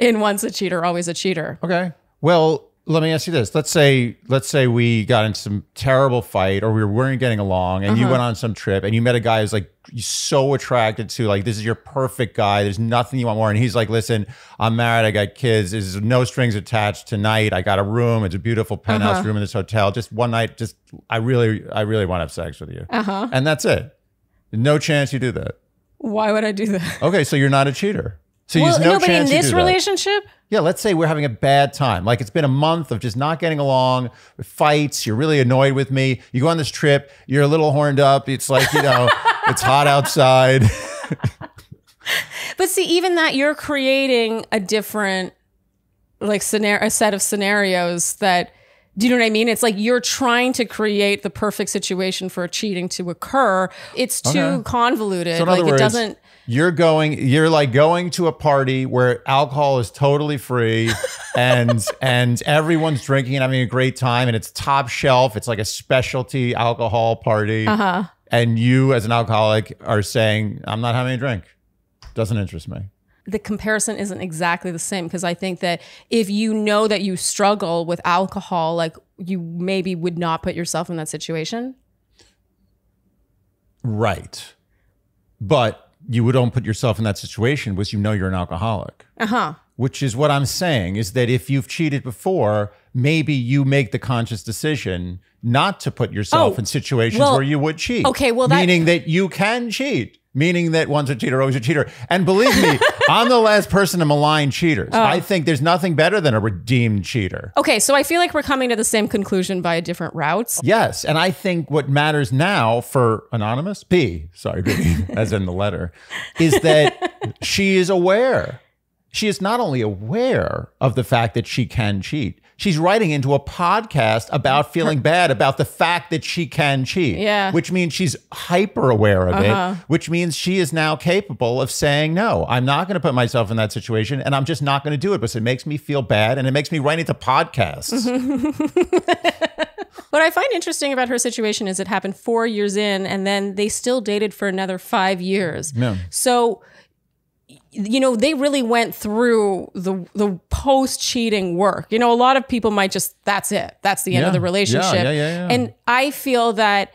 in "once a cheater, always a cheater." Okay. Well, let me ask you this. Let's say we got in some terrible fight or we weren't getting along and, uh-huh, you went on some trip and you met a guy who's like so attracted to, like, this is your perfect guy. There's nothing you want more. And he's like, listen, I'm married. I got kids. There's no strings attached tonight. I got a room. It's a beautiful penthouse, uh-huh, room in this hotel. Just one night. Just, I really want to have sex with you. Uh-huh. And that's it. No chance you do that. Why would I do that? Okay. So you're not a cheater. So well, no, but in this relationship? Yeah, let's say we're having a bad time. Like, it's been a month of just not getting along, fights, you're really annoyed with me. You go on this trip, you're a little horned up. It's like, you know, it's hot outside. But see, even that, you're creating a different, like, a set of scenarios that Do you know what I mean? It's like you're trying to create the perfect situation for cheating to occur. It's too convoluted. So in other words, it doesn't. You're like going to a party where alcohol is totally free and everyone's drinking and having a great time and it's top shelf. It's like a specialty alcohol party. Uh-huh. And you as an alcoholic are saying, I'm not having a drink. Doesn't interest me. The comparison isn't exactly the same, because I think that if you know that you struggle with alcohol, like you maybe would not put yourself in that situation. Right. But you don't put yourself in that situation because you know you're an alcoholic. Uh-huh. Which is what I'm saying is that if you've cheated before, maybe you make the conscious decision not to put yourself in situations where you would cheat. Okay, well, meaning that you can cheat. Meaning that once a cheater, always a cheater. And believe me, I'm the last person to malign cheaters. Oh. I think there's nothing better than a redeemed cheater. Okay, so I feel like we're coming to the same conclusion by different routes. Yes, and I think what matters now for Anonymous B, sorry, B, as in the letter, is that she is aware. She is not only aware of the fact that she can cheat, she's writing into a podcast about feeling bad about the fact that she can cheat, which means she's hyper aware of it, which means she is now capable of saying, no, I'm not going to put myself in that situation and I'm just not going to do it because it makes me feel bad and it makes me write into podcasts. What I find interesting about her situation is it happened 4 years in and then they still dated for another 5 years. Yeah. So, you know, they really went through the post-cheating work. You know, a lot of people might just, that's it. That's the end of the relationship. And I feel that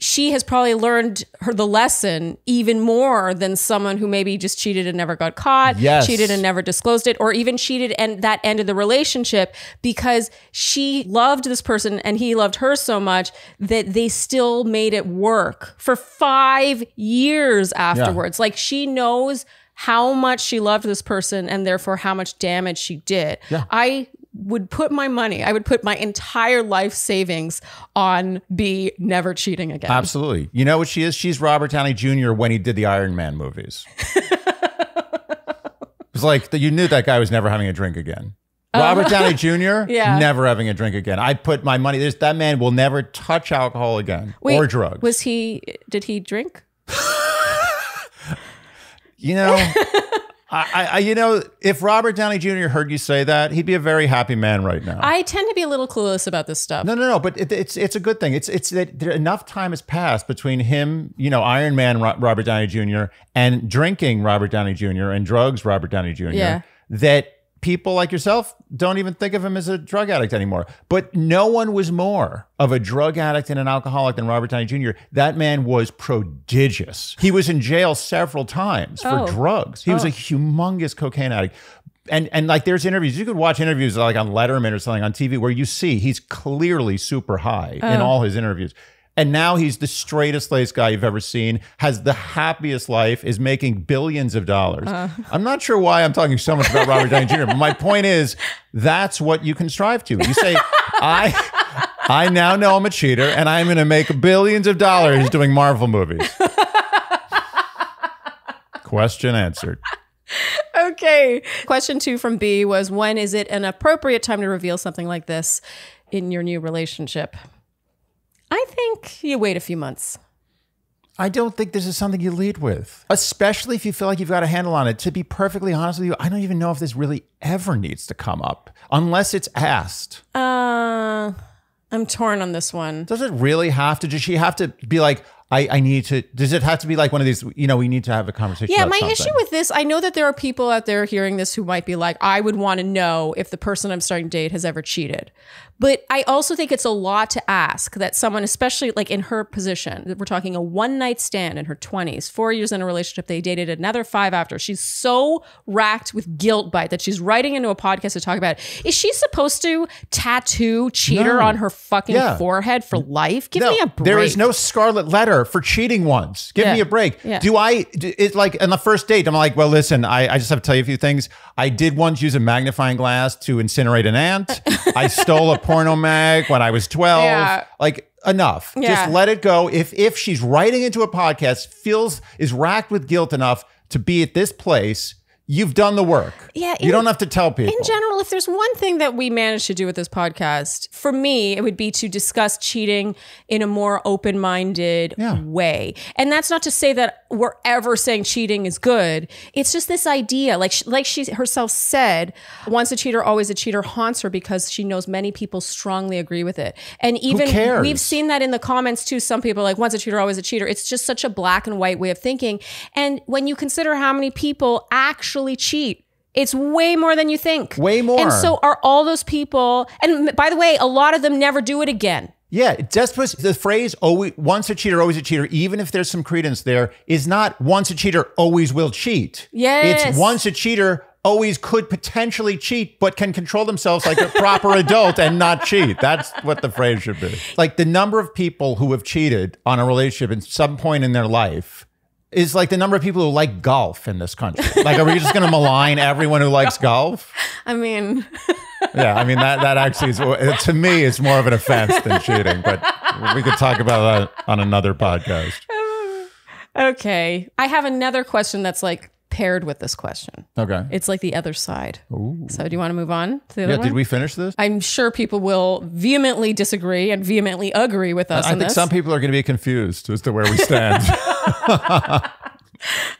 she has probably learned the lesson even more than someone who maybe just cheated and never got caught, cheated and never disclosed it, or even cheated and that ended the relationship, because she loved this person and he loved her so much that they still made it work for 5 years afterwards. Like, she knows how much she loved this person and therefore how much damage she did. I would put my money, I would put my entire life savings on B never cheating again. Absolutely. You know what she is? She's Robert Downey Jr. when he did the Iron Man movies. It's like, you knew that guy was never having a drink again. Robert Downey Jr., never having a drink again. I put my money, that man will never touch alcohol again. Wait, or drugs. Did he drink? You know, you know, if Robert Downey Jr. heard you say that, he'd be a very happy man right now. I tend to be a little clueless about this stuff. No, but it's a good thing. It's that enough time has passed between him, you know, Iron Man Robert Downey Jr. and drinking Robert Downey Jr. and drugs Robert Downey Jr. that people like yourself don't even think of him as a drug addict anymore. But no one was more of a drug addict and an alcoholic than Robert Downey Jr. That man was prodigious. He was in jail several times for drugs. He was a humongous cocaine addict. And like, there's interviews, you could watch interviews like on Letterman or something on TV where you see he's clearly super high in all his interviews. And now he's the straightest-laced guy you've ever seen, has the happiest life, is making billions of dollars. I'm not sure why I'm talking so much about Robert Downey Jr., but my point is, that's what you can strive to. You say, I now know I'm a cheater, and I'm going to make billions of dollars doing Marvel movies. Question answered. Okay. Question 2 from B was, when is it an appropriate time to reveal something like this in your new relationship? I think you wait a few months. I don't think this is something you lead with, especially if you feel like you've got a handle on it. To be perfectly honest with you, I don't even know if this really ever needs to come up unless it's asked. I'm torn on this one. Does it really have to? Does she have to be like, I need to, does it have to be like one of these, you know, we need to have a conversation? Yeah, my issue with this, I know that there are people out there hearing this who might be like, I would want to know if the person I'm starting to date has ever cheated. But I also think it's a lot to ask that someone, especially like in her position, we're talking a one-night stand in her 20s, 4 years in a relationship, they dated another 5 after. She's so racked with guilt by it that she's writing into a podcast to talk about it. Is she supposed to tattoo cheater on her fucking forehead for life? Give me a break. There is no scarlet letter for cheating once. Give me a break. Do I, it's like on the first date, I'm like, well, listen, I just have to tell you a few things. I did once use a magnifying glass to incinerate an ant. I stole a porno mag when I was 12. Like, enough. Just let it go. If she's writing into a podcast, is racked with guilt enough to be at this place, You've done the work. Yeah. You don't have to tell people. In general, if there's one thing that we managed to do with this podcast, for me, it would be to discuss cheating in a more open-minded way. And that's not to say that we're ever saying cheating is good. It's just this idea, like she herself said, once a cheater, always a cheater, haunts her because she knows many people strongly agree with it. And even we've seen that in the comments too. Some people are like, once a cheater, always a cheater. It's just such a black and white way of thinking. And when you consider how many people actually cheat, it's way more than you think. Way more. And so are all those people. And by the way, a lot of them never do it again. Yeah, just the phrase "always once a cheater, always a cheater," even if there's some credence there, is not once a cheater, always will cheat. Yes. It's once a cheater, always could potentially cheat, but can control themselves like a proper adult and not cheat. That's what the phrase should be. Like the number of people who have cheated on a relationship at some point in their life is like the number of people who like golf in this country. Like, are we just going to malign everyone who likes golf? I mean... yeah, I mean, that actually is, to me, it's more of an offense than cheating, but we could talk about that on another podcast. Okay. I have another question that's like paired with this question. Okay. It's like the other side. Ooh. So do you want to move on to the other one? Did we finish this? I'm sure people will vehemently disagree and vehemently agree with us on this. I think some people are going to be confused as to where we stand.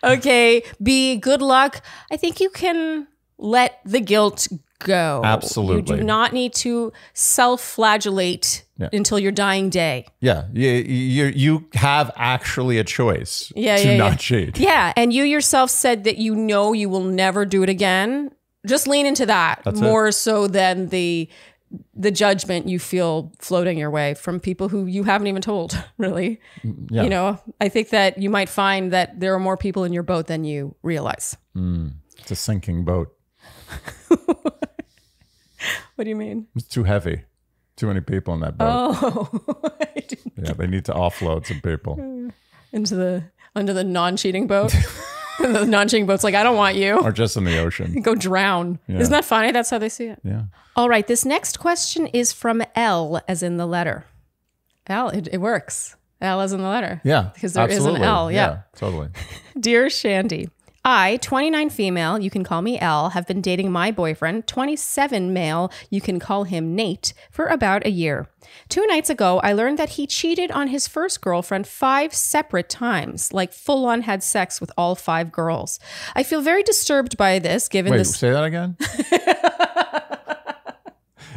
Okay, B, good luck. I think you can let the guilt go. Absolutely. You do not need to self-flagellate until your dying day. Yeah, you have actually a choice to not cheat. Yeah, and you yourself said that you know you will never do it again. Just lean into that more so than the judgment you feel floating your way from people who you haven't even told, really. Yeah. You know, I think that you might find that there are more people in your boat than you realize. Mm, it's a sinking boat. What do you mean? It's too heavy. Too many people in that boat. Oh. Yeah, they need to offload some people. Under the non-cheating boat. The non-cheating boat's like, I don't want you. Or just in the ocean. Go drown. Yeah. Isn't that funny? That's how they see it. Yeah. All right. This next question is from L, as in the letter. L, it works. L as in the letter. Yeah. Because there is an L. Yeah, totally. Dear Shandy, I, 29 female, you can call me Elle, have been dating my boyfriend, 27 male, you can call him Nate, for about a year. 2 nights ago, I learned that he cheated on his first girlfriend 5 separate times, like full-on had sex with all 5 girls. I feel very disturbed by this, given this... Wait, say that again?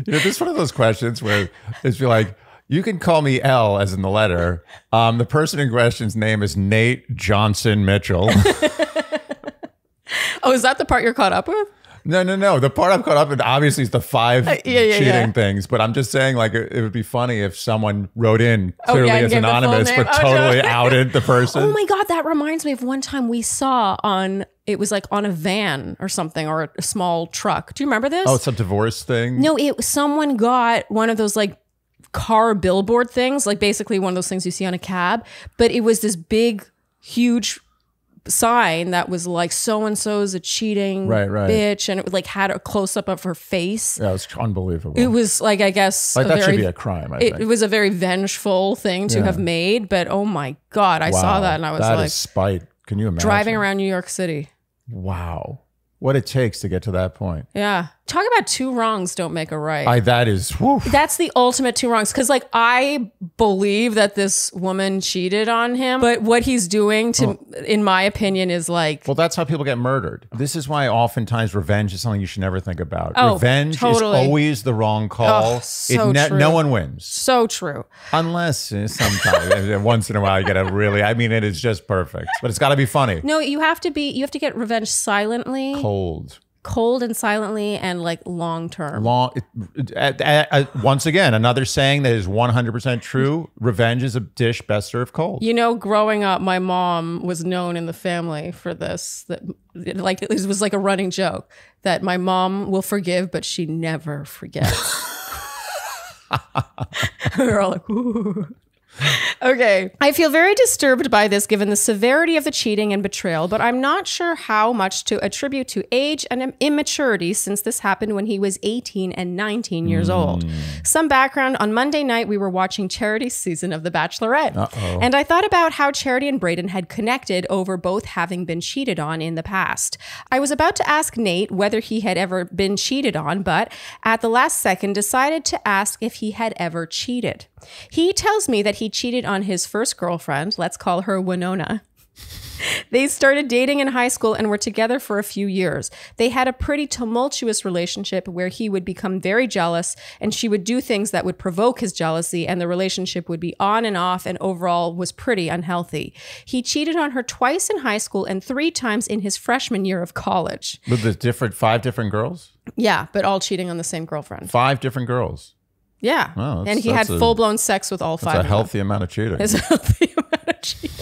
You know, this is one of those questions where it's like... You can call me L, as in the letter. The person in question's name is Nate Johnson Mitchell. Oh, is that the part you're caught up with? No, no, no. The part I'm caught up with obviously is the 5 cheating things. But I'm just saying, like, it would be funny if someone wrote in clearly as anonymous, but totally outed the person. Oh my God, that reminds me of one time we saw on... It was like on a van or something, or a small truck. Do you remember this? Oh, it's a divorce thing? No, someone got one of those like car billboard things, like basically one of those things you see on a cab, but it was this big huge sign that was like, so-and-so's a cheating bitch, and it like had a close-up of her face. Yeah, it was unbelievable. It was like, I guess, like, that should be a crime. I think it was a very vengeful thing to have made, but oh my God, I saw that and I was like, that is spite. Can you imagine? Driving around New York City. Wow. What it takes to get to that point. Yeah. Talk about 2 wrongs don't make a right. That is, whew. That's the ultimate 2 wrongs. Because like, I believe that this woman cheated on him, but what he's doing to, in my opinion, is like... Well, that's how people get murdered. This is why oftentimes revenge is something you should never think about. Oh, revenge is always the wrong call. Oh, so true. No one wins. So true. Unless sometimes, once in a while, you get a really... I mean, it is just perfect, but it's got to be funny. No, you have to get revenge silently. Cold and silently, and like long term. Once again, another saying that is 100% true: revenge is a dish best served cold. You know, growing up, my mom was known in the family for this. Like, it was like a running joke that my mom will forgive, but she never forgets. We were all like, ooh. Okay. I feel very disturbed by this given the severity of the cheating and betrayal, but I'm not sure how much to attribute to age and immaturity since this happened when he was 18 and 19 years old. Some background, on Monday night, we were watching Charity's season of The Bachelorette. And I thought about how Charity and Brayden had connected over both having been cheated on in the past. I was about to ask Nate whether he had ever been cheated on, but at the last second decided to ask if he had ever cheated. He tells me that he cheated on his first girlfriend, let's call her Winona. They started dating in high school and were together for a few years. They had a pretty tumultuous relationship where he would become very jealous and she would do things that would provoke his jealousy, and the relationship would be on and off and overall was pretty unhealthy. He cheated on her twice in high school and 3 times in his freshman year of college. With the five different girls? Yeah, but all cheating on the same girlfriend. 5 different girls. Yeah. Oh, and he had full-blown sex with all 5 of them. That's a healthy amount of cheating. It's a healthy amount of cheating.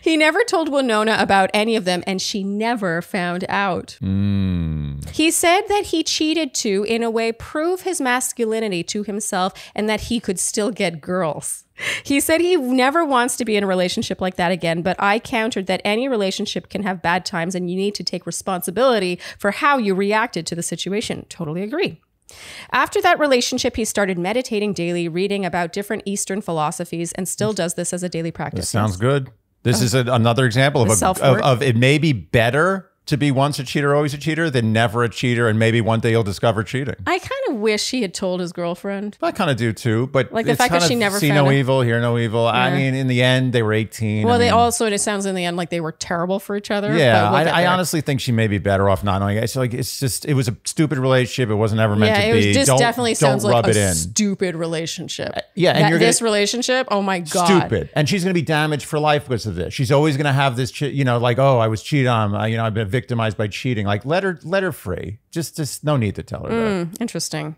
He never told Winona about any of them, and she never found out. He said that he cheated to, in a way, prove his masculinity to himself and that he could still get girls. He said he never wants to be in a relationship like that again, but I countered that any relationship can have bad times and you need to take responsibility for how you reacted to the situation. Totally agree. After that relationship, he started meditating daily, reading about different Eastern philosophies, and still does this as a daily practice. That sounds good. This is another example of it may be better to be once a cheater, always a cheater, than never a cheater, and maybe one day you'll discover cheating. I kind of wish he had told his girlfriend. I kind of do too, but like the fact that she never see no evil, hear no evil. Yeah. I mean, in the end, they were 18. Well, they also, it sounds in the end like they were terrible for each other. Yeah, I honestly think she may be better off not knowing. It's like, it's just, it was a stupid relationship. It wasn't ever meant to be. Yeah, it just definitely sounds like a stupid relationship. Yeah, and this relationship, oh my God. Stupid. And she's going to be damaged for life because of this. She's always going to have this, you know, like, oh, I was cheated on, you know, I've been victimized by cheating. Like, let her free. Just no need to tell her that. Interesting.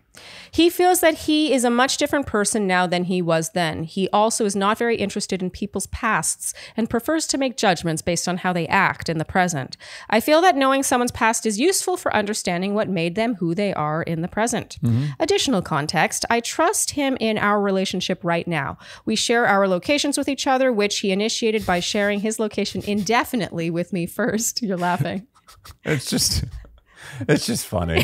He feels that he is a much different person now than he was then. He also is not very interested in people's pasts and prefers to make judgments based on how they act in the present. I feel that knowing someone's past is useful for understanding what made them who they are in the present. Additional context, I trust him in our relationship right now. We share our locations with each other, which he initiated by sharing his location indefinitely with me first. You're laughing. It's just funny.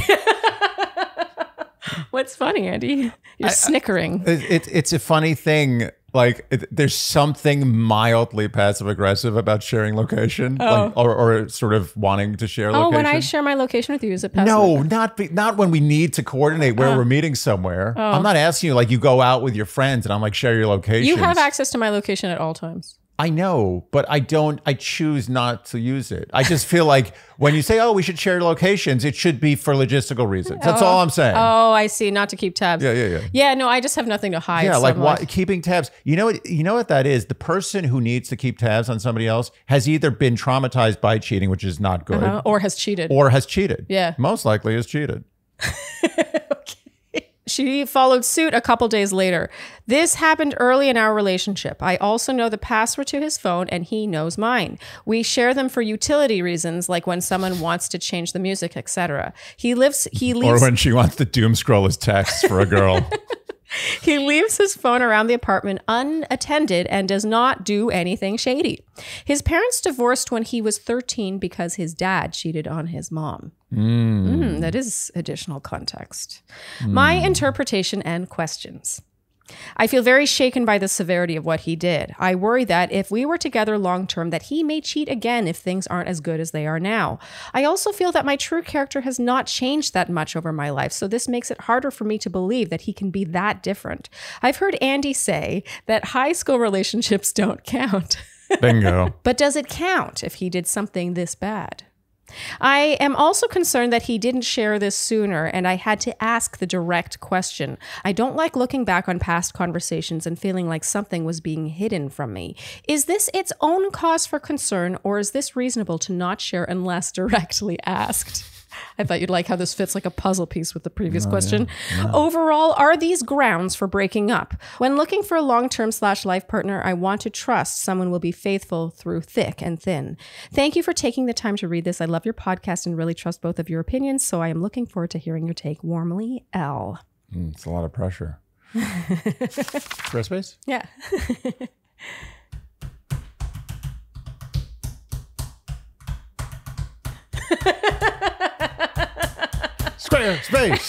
What's funny, Andy? You're snickering. It's a funny thing. Like, there's something mildly passive-aggressive about sharing location, like, or sort of wanting to share location. Oh, when I share my location with you, is it passive? No, not when we need to coordinate where we're meeting somewhere. I'm not asking you, like, you go out with your friends, and I'm like, share your location. You have access to my location at all times. I know, but I choose not to use it. I just feel like when you say, oh, we should share locations, it should be for logistical reasons. That's all I'm saying. Oh, I see. Not to keep tabs. Yeah. Yeah, no, I just have nothing to hide. Yeah, like, why, keeping tabs. You know what that is? The person who needs to keep tabs on somebody else has either been traumatized by cheating, which is not good. Or has cheated. Yeah. Most likely has cheated. She followed suit a couple days later. This happened early in our relationship. I also know the password to his phone and he knows mine. We share them for utility reasons, like when someone wants to change the music, etc. He leaves or when she wants to doom scroll his texts for a girl. He leaves his phone around the apartment unattended and does not do anything shady. His parents divorced when he was 13 because his dad cheated on his mom. That is additional context. My interpretation and questions. I feel very shaken by the severity of what he did. I worry that if we were together long-term, that he may cheat again if things aren't as good as they are now. I also feel that my true character has not changed that much over my life, so this makes it harder for me to believe that he can be that different. I've heard Andy say that high school relationships don't count. Bingo. But does it count if he did something this bad? I am also concerned that he didn't share this sooner, and I had to ask the direct question. I don't like looking back on past conversations and feeling like something was being hidden from me. Is this its own cause for concern, or is this reasonable to not share unless directly asked? I thought you'd like how this fits like a puzzle piece with the previous question. Yeah. Overall, are these grounds for breaking up? When looking for a long-term/life partner, I want to trust someone will be faithful through thick and thin. Thank you for taking the time to read this. I love your podcast and really trust both of your opinions, so I am looking forward to hearing your take. Warmly, L. It's a lot of pressure. Squarespace? Yeah. Squarespace.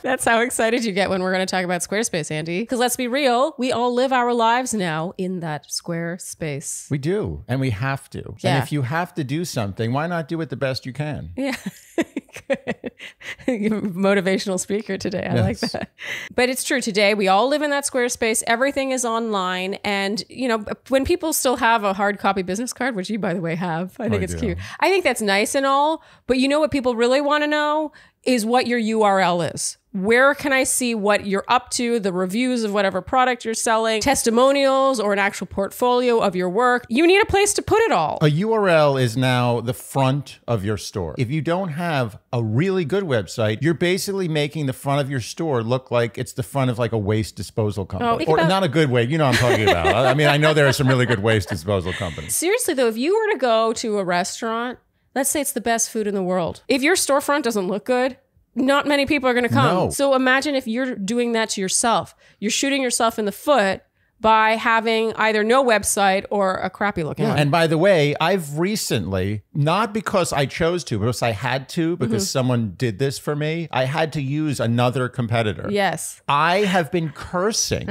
That's how excited you get when we're going to talk about Squarespace, Andy. Because let's be real, we all live our lives now in that Squarespace. We do, and we have to. Yeah. And if you have to do something, why not do it the best you can? Yeah. Motivational speaker today. I like that. But it's true. Today, we all live in that Squarespace. Everything is online. And, you know, when people still have a hard copy business card, which you, by the way, have, I think it's cute. I think that's nice and all. But you know what people really want to know is what your URL is. Where can I see what you're up to, the reviews of whatever product you're selling, testimonials, or an actual portfolio of your work? You need a place to put it all. A URL is now the front of your store. If you don't have a really good website, you're basically making the front of your store look like it's the front of like a waste disposal company. Oh, or not a good way, you know what I'm talking about. I mean, I know there are some really good waste disposal companies. Seriously though, if you were to go to a restaurant, let's say it's the best food in the world. If your storefront doesn't look good, not many people are going to come. No. So imagine if you're doing that to yourself. You're shooting yourself in the foot by having either no website or a crappy looking one. And by the way, I've recently, not because I chose to, but because I had to, because someone did this for me, I had to use another competitor. Yes. I have been cursing.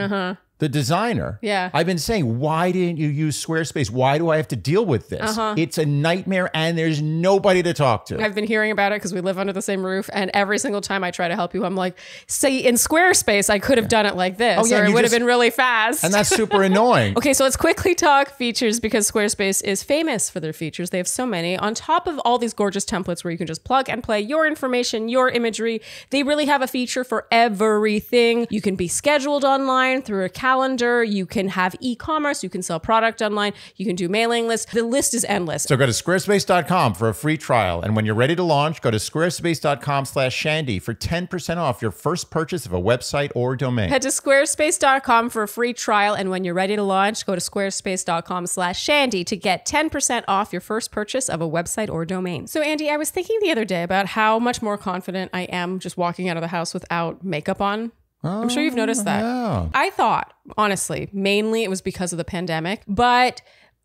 The designer. Yeah. I've been saying, why didn't you use Squarespace? Why do I have to deal with this? It's a nightmare and there's nobody to talk to. I've been hearing about it because we live under the same roof. And every single time I try to help you, I'm like, say in Squarespace, I could have done it like this, or it would have been really fast. And that's super annoying. Okay, so let's quickly talk features because Squarespace is famous for their features. They have so many. On top of all these gorgeous templates where you can just plug and play your information, your imagery, they really have a feature for everything. You can be scheduled online through a calendar, you can have e-commerce, you can sell product online, you can do mailing lists. The list is endless. So go to squarespace.com for a free trial. And when you're ready to launch, go to squarespace.com/shandy for 10% off your first purchase of a website or domain. Head to squarespace.com for a free trial. And when you're ready to launch, go to squarespace.com/shandy to get 10% off your first purchase of a website or domain. So Andy, I was thinking the other day about how much more confident I am just walking out of the house without makeup on. I'm sure you've noticed that. Yeah. I thought, honestly, mainly it was because of the pandemic, but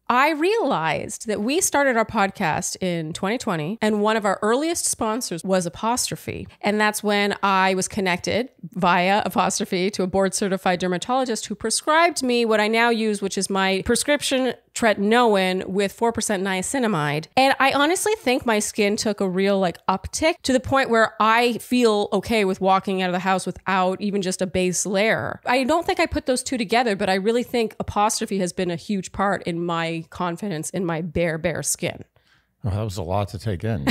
I realized that we started our podcast in 2020 and one of our earliest sponsors was Apostrophe. And that's when I was connected via Apostrophe to a board-certified dermatologist who prescribed me what I now use, which is my prescription tretinoin with 4% niacinamide. And I honestly think my skin took a real like uptick to the point where I feel okay with walking out of the house without even just a base layer. I don't think I put those two together, but I really think Apostrophe has been a huge part in my confidence in my bare skin. Oh, that was a lot to take in.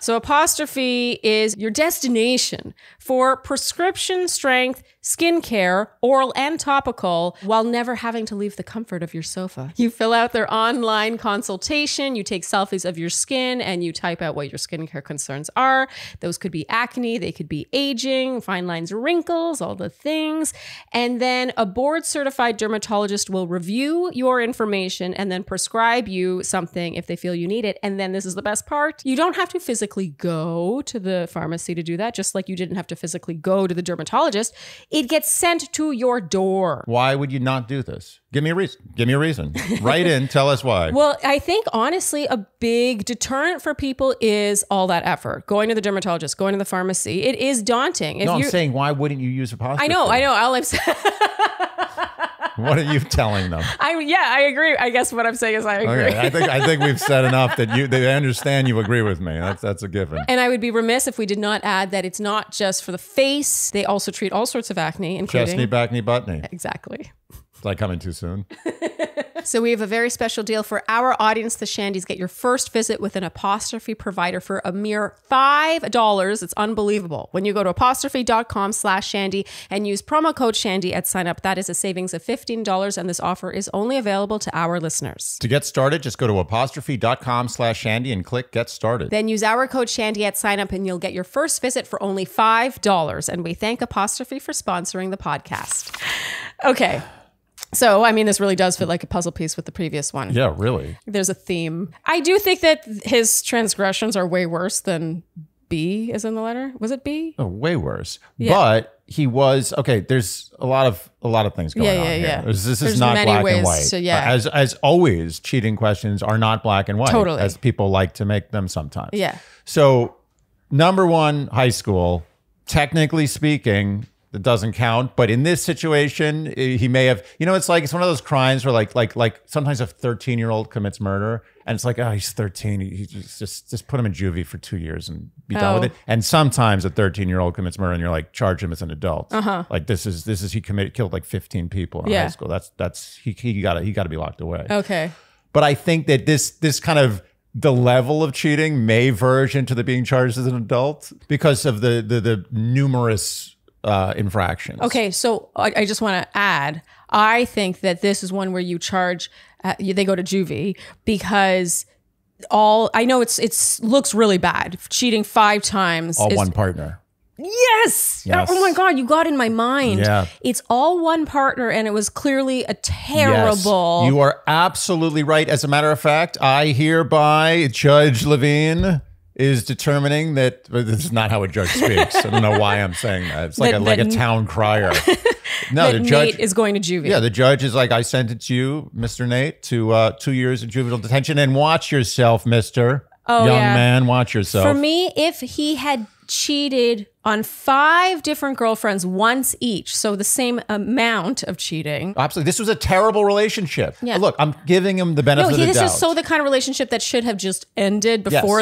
So Apostrophe is your destination for prescription strength skincare, oral and topical, while never having to leave the comfort of your sofa. You fill out their online consultation, you take selfies of your skin, and you type out what your skincare concerns are. Those could be acne, they could be aging, fine lines, wrinkles, all the things. And then a board-certified dermatologist will review your information and then prescribe you something if they feel you need it. And then this is the best part. You don't have to physically go to the pharmacy to do that, just like you didn't have to physically go to the dermatologist. It gets sent to your door. Why would you not do this? Give me a reason. Give me a reason. Write in. Tell us why. Well, I think honestly, a big deterrent for people is all that effort. Going to the dermatologist, going to the pharmacy. It is daunting. If no, I'm saying, why wouldn't you use Apostrophe? I know. All I'm saying. What are you telling them? I agree. I guess what I'm saying is I agree. Okay, I think we've said enough that they understand you agree with me. That's a given. And I would be remiss if we did not add that it's not just for the face. They also treat all sorts of acne, including chestney, backney, buttney. Exactly. It's like coming too soon. So we have a very special deal for our audience, the Shandys. Get your first visit with an Apostrophe provider for a mere $5. It's unbelievable. When you go to apostrophe.com/Shandy and use promo code Shandy at sign up, that is a savings of $15. And this offer is only available to our listeners. To get started, just go to apostrophe.com/Shandy and click get started. Then use our code Shandy at sign up and you'll get your first visit for only $5. And we thank Apostrophe for sponsoring the podcast. Okay. So, I mean, this really does fit like a puzzle piece with the previous one. Yeah, really. There's a theme. I do think that his transgressions are way worse than B is in the letter. Was it B? Oh, way worse. Yeah. But he was okay. There's a lot of things going on here. Yeah. There's not black and white. So yeah. As always, cheating questions are not black and white. Totally. As people like to make them sometimes. Yeah. So number one, high school. Technically speaking, that doesn't count. But in this situation, he may have. You know, it's like it's one of those crimes where like sometimes a 13-year-old commits murder, and it's like, oh, he's 13. He just put him in juvie for 2 years and be done with it. And sometimes a 13-year-old commits murder, and you're like, charge him as an adult. Like this is he killed like 15 people in high school. That's he got to be locked away. Okay. But I think that this kind of the level of cheating may verge into the being charged as an adult because of the numerous infractions. Okay, so I just want to add, I think that this is one where you charge, they go to juvie because I know it looks really bad. Cheating 5 times. All one partner. Yes. Oh my God, you got in my mind. Yeah. It's all one partner, and it was clearly a terrible. Yes. You are absolutely right. As a matter of fact, I hereby, Judge Levine is determining that this is not how a judge speaks. I don't know why I'm saying that. It's like a town crier. No, the judge Nate is going to juvie. Yeah, the judge is like, I sentence you, Mr. Nate, to 2 years of juvenile detention, and watch yourself, Mr. Young man, watch yourself. For me, if he had cheated on 5 different girlfriends once each, so the same amount of cheating. Absolutely. This was a terrible relationship. Yeah. Look, I'm giving him the benefit of the doubt. This is so the kind of relationship that should have just ended before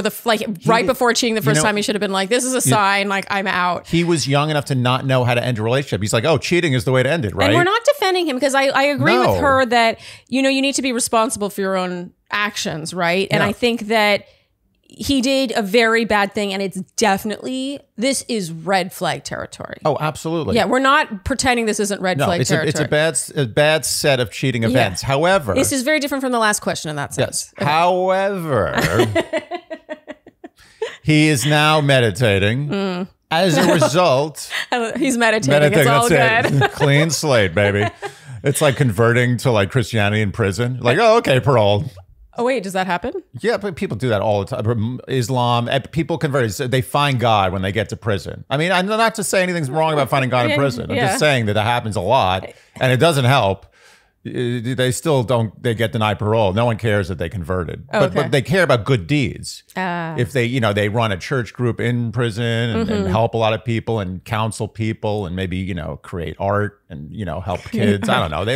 right before cheating the first time. He should have been like, this is a sign, like, I'm out. He was young enough to not know how to end a relationship. He's like, oh, cheating is the way to end it, right? And we're not defending him because I agree with her that, you know, you need to be responsible for your own actions, right? And I think that he did a very bad thing, and it's definitely, this is red flag territory. Oh, absolutely. Yeah, we're not pretending this isn't red flag territory. It's a bad set of cheating events. Yeah. However, this is very different from the last question in that sense. Yes. Okay. However, he is now meditating. As a result, he's meditating. It's all good. It. Clean slate, baby. It's like converting to like Christianity in prison. Like, oh, okay, parole. Oh, wait, does that happen? Yeah, but people do that all the time. Islam, people convert. They find God when they get to prison. I mean, I'm not to say anything's wrong about finding God in prison. I'm just saying that happens a lot, and it doesn't help. They still don't, they get denied parole. No one cares that they converted. Oh, but they care about good deeds. If they, you know, they run a church group in prison and help a lot of people and counsel people and maybe, you know, create art and, you know, help kids. I don't know.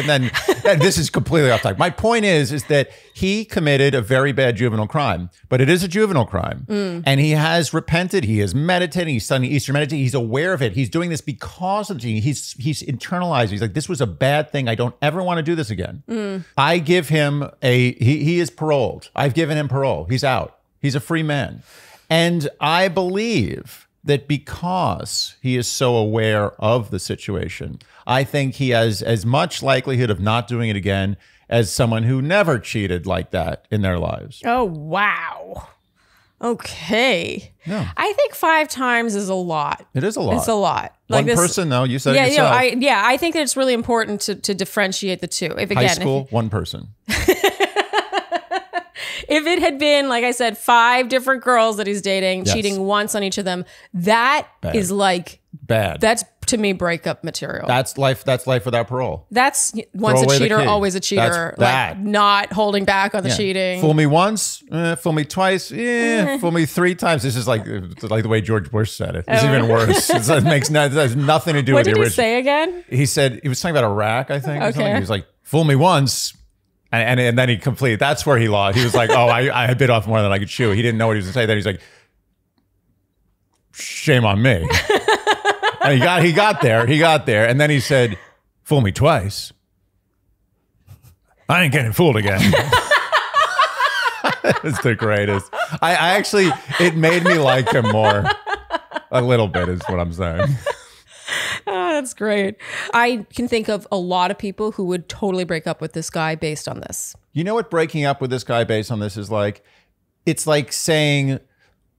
And this is completely off topic. My point is that he committed a very bad juvenile crime, but it is a juvenile crime. And he has repented. He is meditating. He's studying Eastern meditation. He's aware of it. He's doing this because of it. He's internalized. He's like, this was a bad thing. I don't ever want to do this again. I give him he is paroled. I've given him parole. He's out. He's a free man. And I believe that because he is so aware of the situation, I think he has as much likelihood of not doing it again as someone who never cheated like that in their lives. Oh, wow. Okay. Yeah. I think 5 times is a lot. It is a lot. It's a lot. Like one person, though, you said it yourself. I think that it's really important to differentiate the two. If again, high school, one person. If it had been, like I said, 5 different girls that he's dating, cheating once on each of them, that is like bad. That's, to me, breakup material. That's life. That's life without parole. That's once a cheater, always a cheater. Like, not holding back on the cheating. Fool me once, fool me twice, fool me 3 times. This is like the way George Bush said it. It's even worse. It makes nothing to do with the original. What did he say again? He said, he was talking about Iraq, I think. Okay. He was like, fool me once. And then he completed. That's where he lost. He was like, oh, I bit off more than I could chew. He didn't know what he was going to say. Then he's like, shame on me. And he got there. He got there. And then he said, fool me twice. I ain't getting fooled again. It's the greatest. I actually, it made me like him more. A little bit is what I'm saying. Oh, that's great. I can think of a lot of people who would totally break up with this guy based on this. You know what breaking up with this guy based on this is like? It's like saying,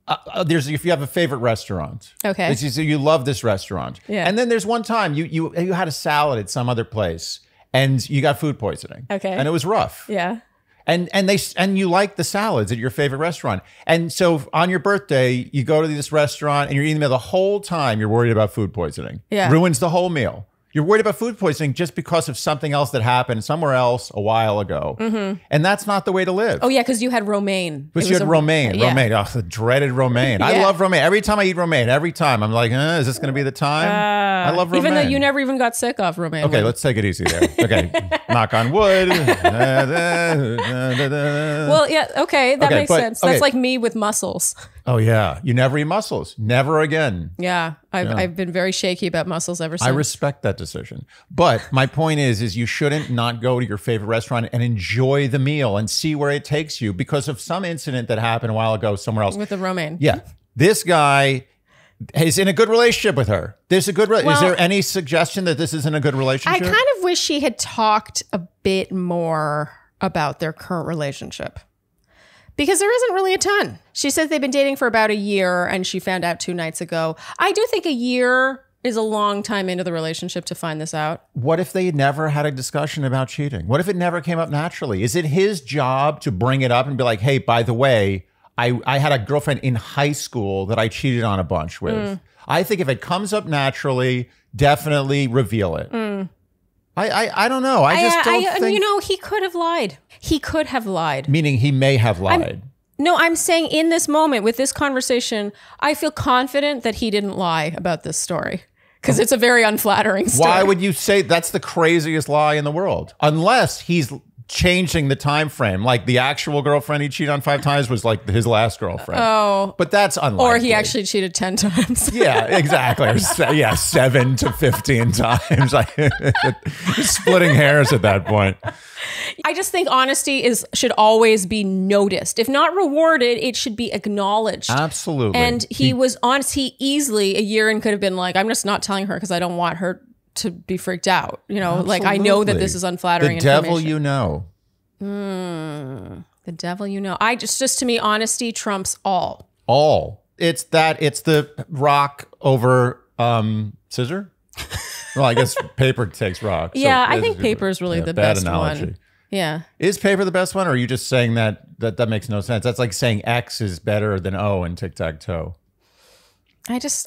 if you have a favorite restaurant. Okay. So you love this restaurant. Yeah. And then there's one time you had a salad at some other place and you got food poisoning. Okay. And it was rough. Yeah. And you like the salads at your favorite restaurant. And so on your birthday, you go to this restaurant and you're eating the meal. The whole time you're worried about food poisoning. Yeah. Ruins the whole meal. You're worried about food poisoning just because of something else that happened somewhere else a while ago. Mm-hmm. And that's not the way to live. Oh, yeah, because you had romaine. Because you had romaine. Yeah. Romaine. Oh, the dreaded romaine. Yeah. I love romaine. Every time I eat romaine, every time, I'm like, is this going to be the time? I love romaine. Even though you never even got sick off romaine. Okay, let's take it easy there. Okay, knock on wood. Well, yeah, okay, that makes sense. Okay. That's like me with mussels. Oh, yeah. You never eat mussels. Never again. Yeah. I've been very shaky about mussels ever since. I respect that decision. But my point is you shouldn't not go to your favorite restaurant and enjoy the meal and see where it takes you because of some incident that happened a while ago somewhere else. With the romaine. Yeah. This guy is in a good relationship with her. There's a good relationship. Well, is there any suggestion that this isn't a good relationship? I kind of wish she had talked a bit more about their current relationship. Because there isn't really a ton. She says they've been dating for about a year and she found out 2 nights ago. I do think a year is a long time into the relationship to find this out. What if they never had a discussion about cheating? What if it never came up naturally? Is it his job to bring it up and be like, hey, by the way, I had a girlfriend in high school that I cheated on a bunch with. Mm. I think if it comes up naturally, definitely reveal it. Mm. I don't know. I just don't think... You know, he could have lied. He could have lied. Meaning he may have lied. I'm saying in this moment with this conversation, I feel confident that he didn't lie about this story because it's a very unflattering story. Why would you say that's the craziest lie in the world? Unless he's changing the time frame, like the actual girlfriend he cheated on 5 times was like his last girlfriend. Oh, but that's unlikely. Or he actually cheated 10 times. Yeah, exactly. Or yeah, 7 to 15 times. Splitting hairs at that point. I just think honesty should always be noticed, if not rewarded. It should be acknowledged. Absolutely. And he was honest. He easily a year in could have been like, I'm just not telling her because I don't want her to be freaked out. You know, absolutely. Like I know that this is unflattering. The devil you know. Mm, the devil you know. Just to me, honesty trumps all. All. It's the rock over scissor. Well, I guess paper takes rock. Yeah, so I think paper is really the best analogy. One. Yeah. Is paper the best one, or are you just saying that makes no sense? That's like saying X is better than O in tic-tac-toe.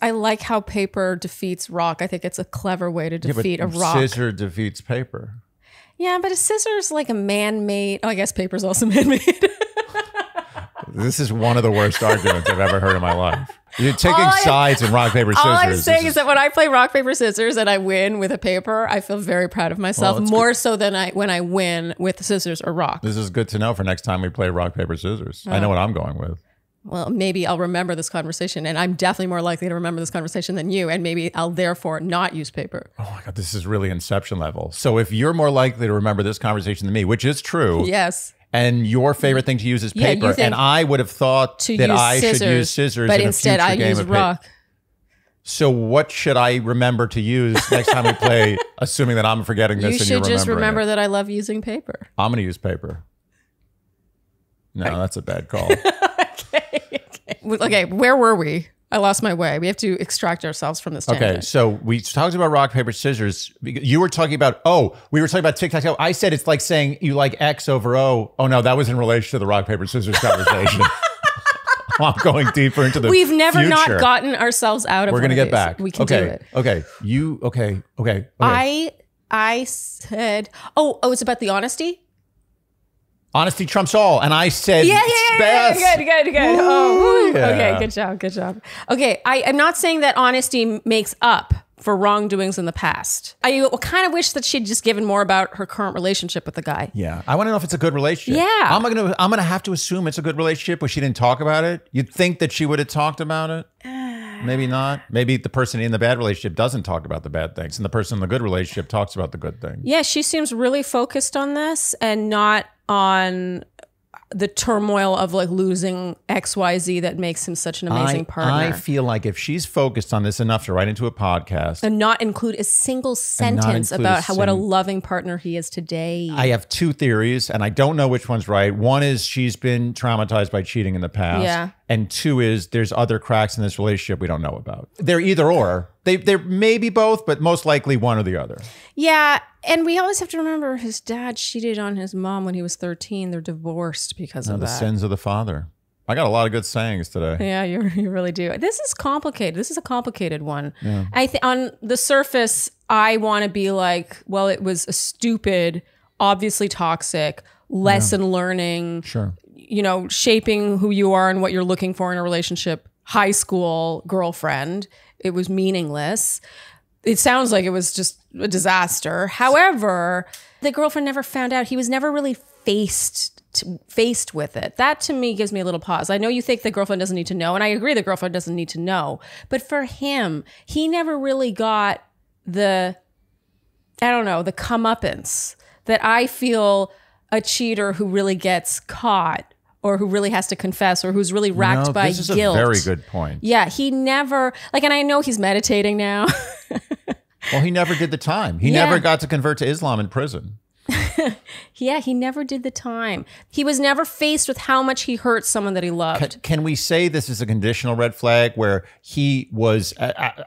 I like how paper defeats rock. I think it's a clever way to defeat a rock. Scissor defeats paper. Yeah, but a scissor's like a man-made. Oh, I guess paper's also man-made. This is one of the worst arguments I've ever heard in my life. You're taking sides in rock, paper, scissors. All I'm saying is that when I play rock, paper, scissors and I win with a paper, I feel very proud of myself, more so than when I win with scissors or rock. This is good to know for next time we play rock, paper, scissors. I know what I'm going with. Well, maybe I'll remember this conversation, and I'm definitely more likely to remember this conversation than you, and maybe I'll therefore not use paper. Oh my God, this is really inception level. So if you're more likely to remember this conversation than me, which is true. Yes. And your favorite thing to use is paper, and I would have thought that I should use scissors, but instead I use rock. So what should I remember to use next time we play, assuming that I'm forgetting this and you're remembering it? You should just remember that I love using paper. I'm going to use paper. No, that's a bad call. Okay, where were we? I lost my way. We have to extract ourselves from this tangent. Okay, so we talked about rock, paper, scissors. You were talking about, we were talking about tic-tac-toe. I said it's like saying you like X over O. Oh, no, that was in relation to the rock, paper, scissors conversation. I'm going deeper into the future. We've never gotten ourselves out of it. We're going to get back. We can do it. Okay, okay. I said, it's about the honesty? Honesty trumps all, and I said, yeah, good. Okay, good job. Okay, I'm not saying that honesty makes up for wrongdoings in the past. I kind of wish that she'd just given more about her current relationship with the guy. Yeah, I want to know if it's a good relationship. Yeah, I'm gonna have to assume it's a good relationship, but she didn't talk about it. You'd think that she would have talked about it. Maybe not. Maybe the person in the bad relationship doesn't talk about the bad things, and the person in the good relationship talks about the good things. Yeah, she seems really focused on this and not on the turmoil of like losing XYZ that makes him such an amazing partner. I feel like if she's focused on this enough to write into a podcast and not include a single sentence about what a loving partner he is today. I have 2 theories and I don't know which one's right. One is she's been traumatized by cheating in the past. Yeah. And two is there's other cracks in this relationship we don't know about. They're either or. They're maybe both, but most likely one or the other. Yeah. And we always have to remember his dad cheated on his mom when he was 13. They're divorced because of that. The sins of the father. I got a lot of good sayings today. Yeah, you really do. This is complicated. This is a complicated one. Yeah. On the surface, I want to be like, well, it was a stupid, obviously toxic lesson learning. Sure. You know, shaping who you are and what you're looking for in a relationship. High school girlfriend. It was meaningless. It sounds like it was just a disaster. However, the girlfriend never found out. He was never really faced with it. That to me gives me a little pause. I know you think the girlfriend doesn't need to know, and I agree the girlfriend doesn't need to know. But for him, he never really got the, I don't know, the comeuppance that I feel a cheater who really gets caught or who really has to confess or who's really racked by guilt. This is a very good point. Yeah, he never, like, and I know he's meditating now. Well, he never did the time. He never got to convert to Islam in prison. Yeah, he never did the time. He was never faced with how much he hurt someone that he loved. Can we say this is a conditional red flag where he was,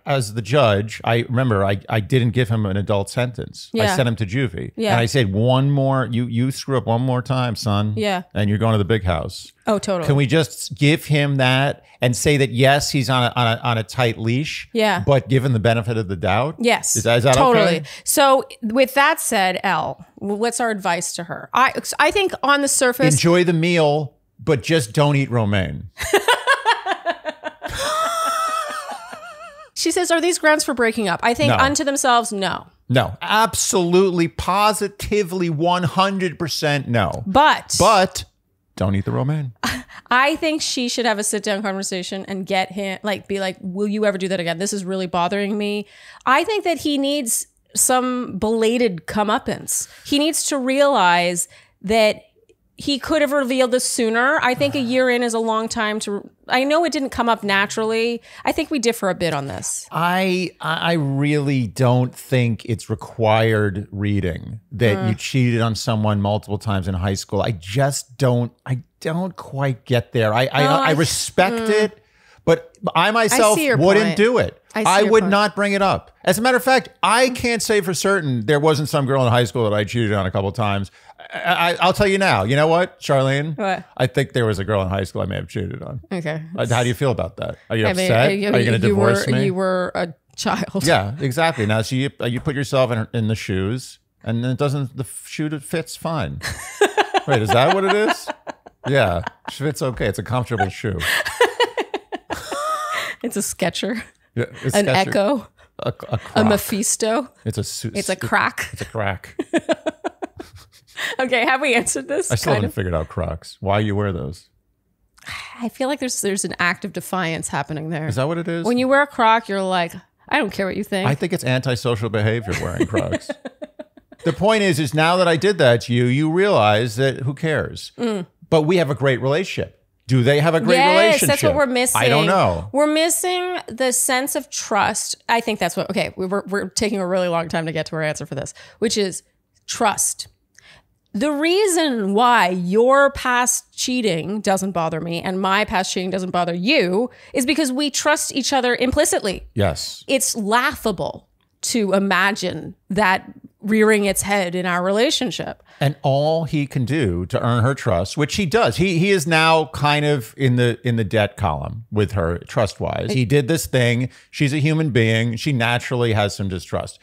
as the judge, I remember I didn't give him an adult sentence. Yeah. I sent him to juvie. Yeah. And I said, one more, you screw up one more time, son. Yeah. And you're going to the big house. Oh, totally. Can we just give him that and say that, yes, he's on a tight leash, but given the benefit of the doubt? Yes, is that totally okay? So with that said, Elle, what's our advice to her? I think on the surface— enjoy the meal, but just don't eat romaine. She says, are these grounds for breaking up? I think unto themselves, no. No, absolutely, positively, 100% no. But— don't eat the romaine. I think she should have a sit-down conversation and get him, like, be like, will you ever do that again? This is really bothering me. I think that he needs some belated comeuppance. He needs to realize that he could have revealed this sooner. I think a year in is a long time to, I know it didn't come up naturally. I think we differ a bit on this. I really don't think it's required reading that you cheated on someone multiple times in high school. I just don't, quite get there. I respect it, but I myself wouldn't do it. I would not bring it up. As a matter of fact, I can't say for certain there wasn't some girl in high school that I cheated on a couple of times. I'll tell you now. You know what, Charlene? What? I think there was a girl in high school I may have cheated on. Okay. How do you feel about that? Are you upset? Are you going to divorce me? You were a child. Yeah, exactly. Now, so you put yourself in the shoes, and then the shoe fits fine. Wait, is that what it is? Yeah, it fits okay. It's a comfortable shoe. It's a Skechers. Yeah, an Skechers. Echo. A Mephisto. It's a crack. It's a crack. Okay, have we answered this? I still haven't figured out Crocs. Why you wear those? I feel like there's an act of defiance happening there. Is that what it is? When you wear a Croc, you're like, I don't care what you think. I think it's antisocial behavior wearing Crocs. The point is now that I did that to you, you realize that who cares? But we have a great relationship. Do they have a great relationship? Yes, that's what we're missing. I don't know. We're missing the sense of trust. I think that's what, okay, we're taking a really long time to get to our answer for this, which is trust. The reason why your past cheating doesn't bother me and my past cheating doesn't bother you is because we trust each other implicitly. Yes. It's laughable to imagine that rearing its head in our relationship. And all he can do to earn her trust, which he does. He is now kind of in the debt column with her trust-wise. He did this thing. She's a human being. She naturally has some distrust.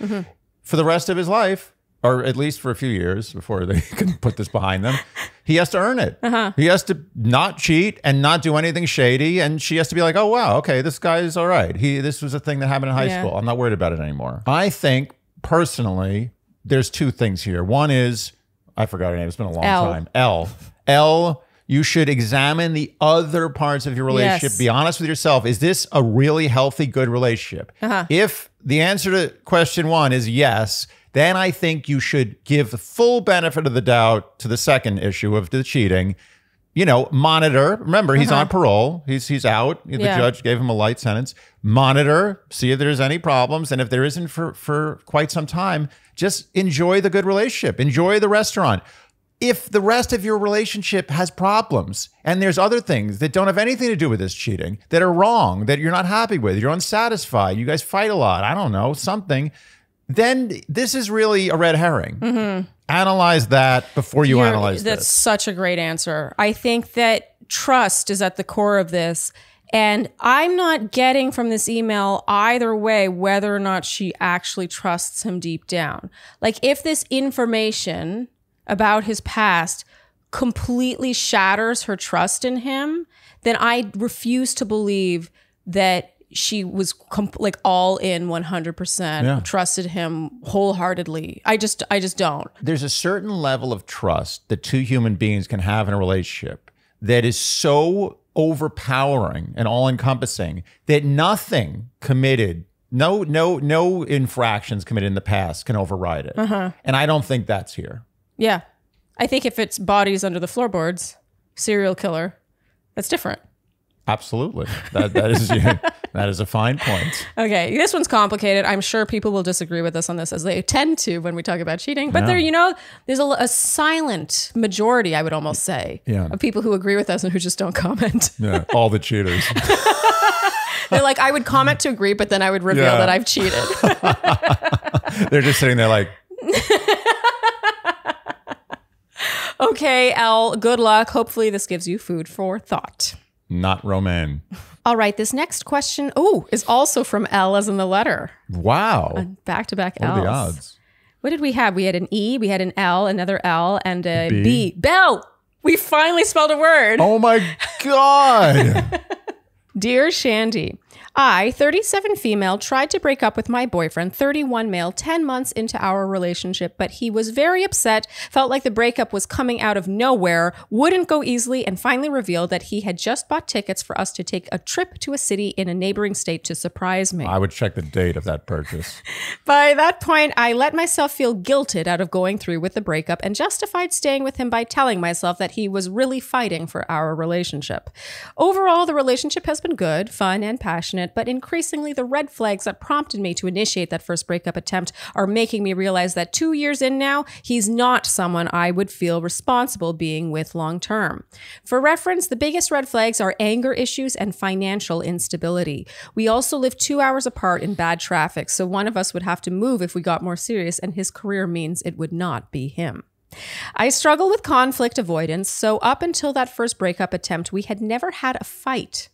For the rest of his life, or at least for a few years before they can put this behind them, he has to earn it. He has to not cheat and not do anything shady. And she has to be like, oh, wow, okay, this guy is all right. This was a thing that happened in high school. I'm not worried about it anymore. I think, personally, there's two things here. One is, I forgot her name, it's been a long time. Elle, you should examine the other parts of your relationship. Yes. Be honest with yourself. Is this a really healthy, good relationship? If the answer to question one is yes, then I think you should give the full benefit of the doubt to the second issue of the cheating. You know, monitor. Remember, he's on parole. He's out. The judge gave him a light sentence. Monitor, see if there's any problems. And if there isn't for quite some time, just enjoy the good relationship. Enjoy the restaurant. if the rest of your relationship has problems and there's other things that don't have anything to do with this cheating, that are wrong, that you're not happy with, you're unsatisfied, you guys fight a lot, I don't know, something, then this is really a red herring. Mm-hmm. Analyze that before you analyze this. That's such a great answer. I think that trust is at the core of this. And I'm not getting from this email either way whether or not she actually trusts him deep down. Like, if this information about his past completely shatters her trust in him, then I refuse to believe that she was like all in 100%, trusted him wholeheartedly. I just don't. There's a certain level of trust that two human beings can have in a relationship that is so overpowering and all encompassing that nothing committed, no infractions committed in the past can override it. And I don't think that's here. Yeah. I think if it's bodies under the floorboards, serial killer, that's different. Absolutely. That is a fine point. Okay, this one's complicated. I'm sure people will disagree with us on this, as they tend to when we talk about cheating. But there, you know, there's a silent majority, I would almost say, of people who agree with us and who just don't comment. Yeah, all the cheaters. They're like, I would comment to agree, but then I would reveal that I've cheated. They're just sitting there like... Okay, Al, good luck. Hopefully this gives you food for thought. Not Romaine. All right, this next question, is also from L as in the letter. Wow. Back-to-back L's. What are the odds? What did we have? We had an E, we had an L, another L, and a B. Bell! We finally spelled a word. Oh my God. Dear Shandy, I, 37 female, tried to break up with my boyfriend, 31 male, 10 months into our relationship, but he was very upset, felt like the breakup was coming out of nowhere, wouldn't go easily, and finally revealed that he had just bought tickets for us to take a trip to a city in a neighboring state to surprise me. I would check the date of that purchase. By that point, I let myself feel guilted out of going through with the breakup and justified staying with him by telling myself that he was really fighting for our relationship. Overall, the relationship has been good, fun, and passionate, but increasingly the red flags that prompted me to initiate that first breakup attempt are making me realize that 2 years in now, he's not someone I would feel responsible being with long term. For reference, the biggest red flags are anger issues and financial instability. We also live 2 hours apart in bad traffic, so one of us would have to move if we got more serious, and his career means it would not be him. I struggle with conflict avoidance, so up until that first breakup attempt, we had never had a fight.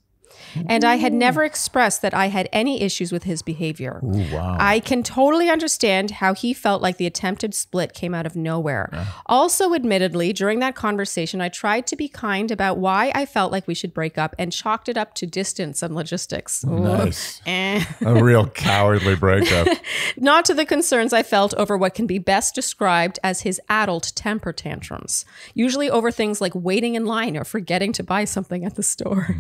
And I had never expressed that I had any issues with his behavior. Ooh, wow. I can totally understand how he felt like the attempted split came out of nowhere. Also, admittedly, during that conversation, I tried to be kind about why I felt like we should break up and chalked it up to distance and logistics. Nice. A real cowardly breakup. Not to the concerns I felt over what can be best described as his adult temper tantrums, usually over things like waiting in line or forgetting to buy something at the store.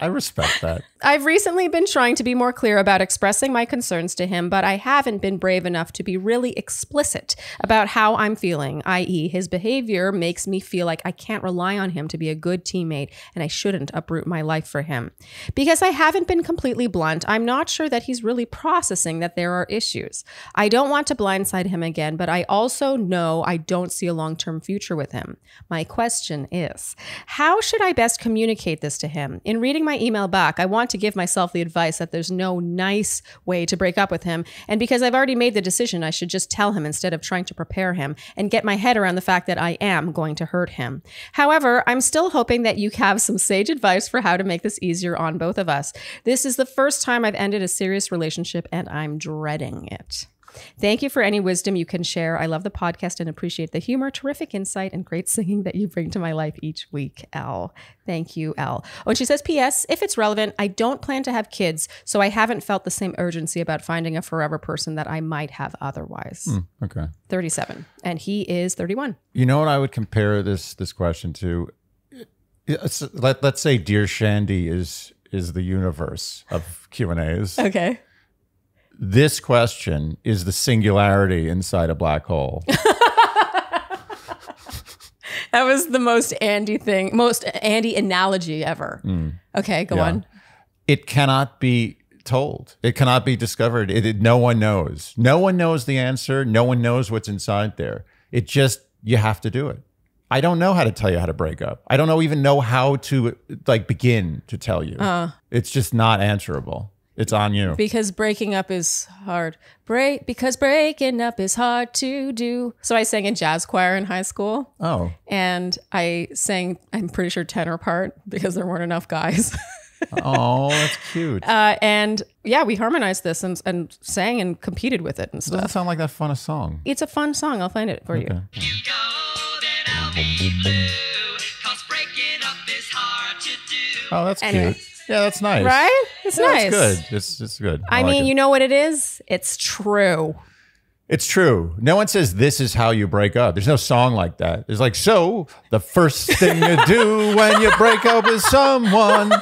I respect that. I've recently been trying to be more clear about expressing my concerns to him, but I haven't been brave enough to be really explicit about how I'm feeling, i.e. his behavior makes me feel like I can't rely on him to be a good teammate and I shouldn't uproot my life for him. Because I haven't been completely blunt, I'm not sure that he's really processing that there are issues. I don't want to blindside him again, but I also know I don't see a long-term future with him. My question is, how should I best communicate this to him? In reading my email back, I want to give myself the advice that there's no nice way to break up with him, and because I've already made the decision, I should just tell him instead of trying to prepare him and get my head around the fact that I am going to hurt him. However, I'm still hoping that you have some sage advice for how to make this easier on both of us. This is the first time I've ended a serious relationship and I'm dreading it. Thank you for any wisdom you can share. I love the podcast and appreciate the humor, terrific insight, and great singing that you bring to my life each week, Al. Thank you, Al. Oh, and she says, P.S. If it's relevant, I don't plan to have kids, so I haven't felt the same urgency about finding a forever person that I might have otherwise. Okay. 37. And he is 31. You know what I would compare this question to? Let's say Dear Shandy is the universe of Q&As. Okay. This question is the singularity inside a black hole. That was the most Andy thing, most Andy analogy ever. Okay, go on. It cannot be told. It cannot be discovered. No one knows. No one knows the answer. No one knows what's inside there. It just you have to do it. I don't know how to tell you how to break up. I don't even know how to like begin to tell you. It's just not answerable. It's on you. Because breaking up is hard. Because breaking up is hard to do. So I sang in jazz choir in high school. Oh. And I sang, I'm pretty sure, tenor part because there weren't enough guys. Oh, that's cute. And yeah, we harmonized this and sang and competed with it and stuff. Doesn't sound like that fun a song. It's a fun song. I'll find it for you. You go, then I'll be blue, 'cause breaking up is hard to do. Oh, that's cute. Yeah, that's nice. Right? It's nice. It's good. It's good. I mean, you know what it is? It's true. It's true. No one says this is how you break up. There's no song like that. It's like, so the first thing you do when you break up with someone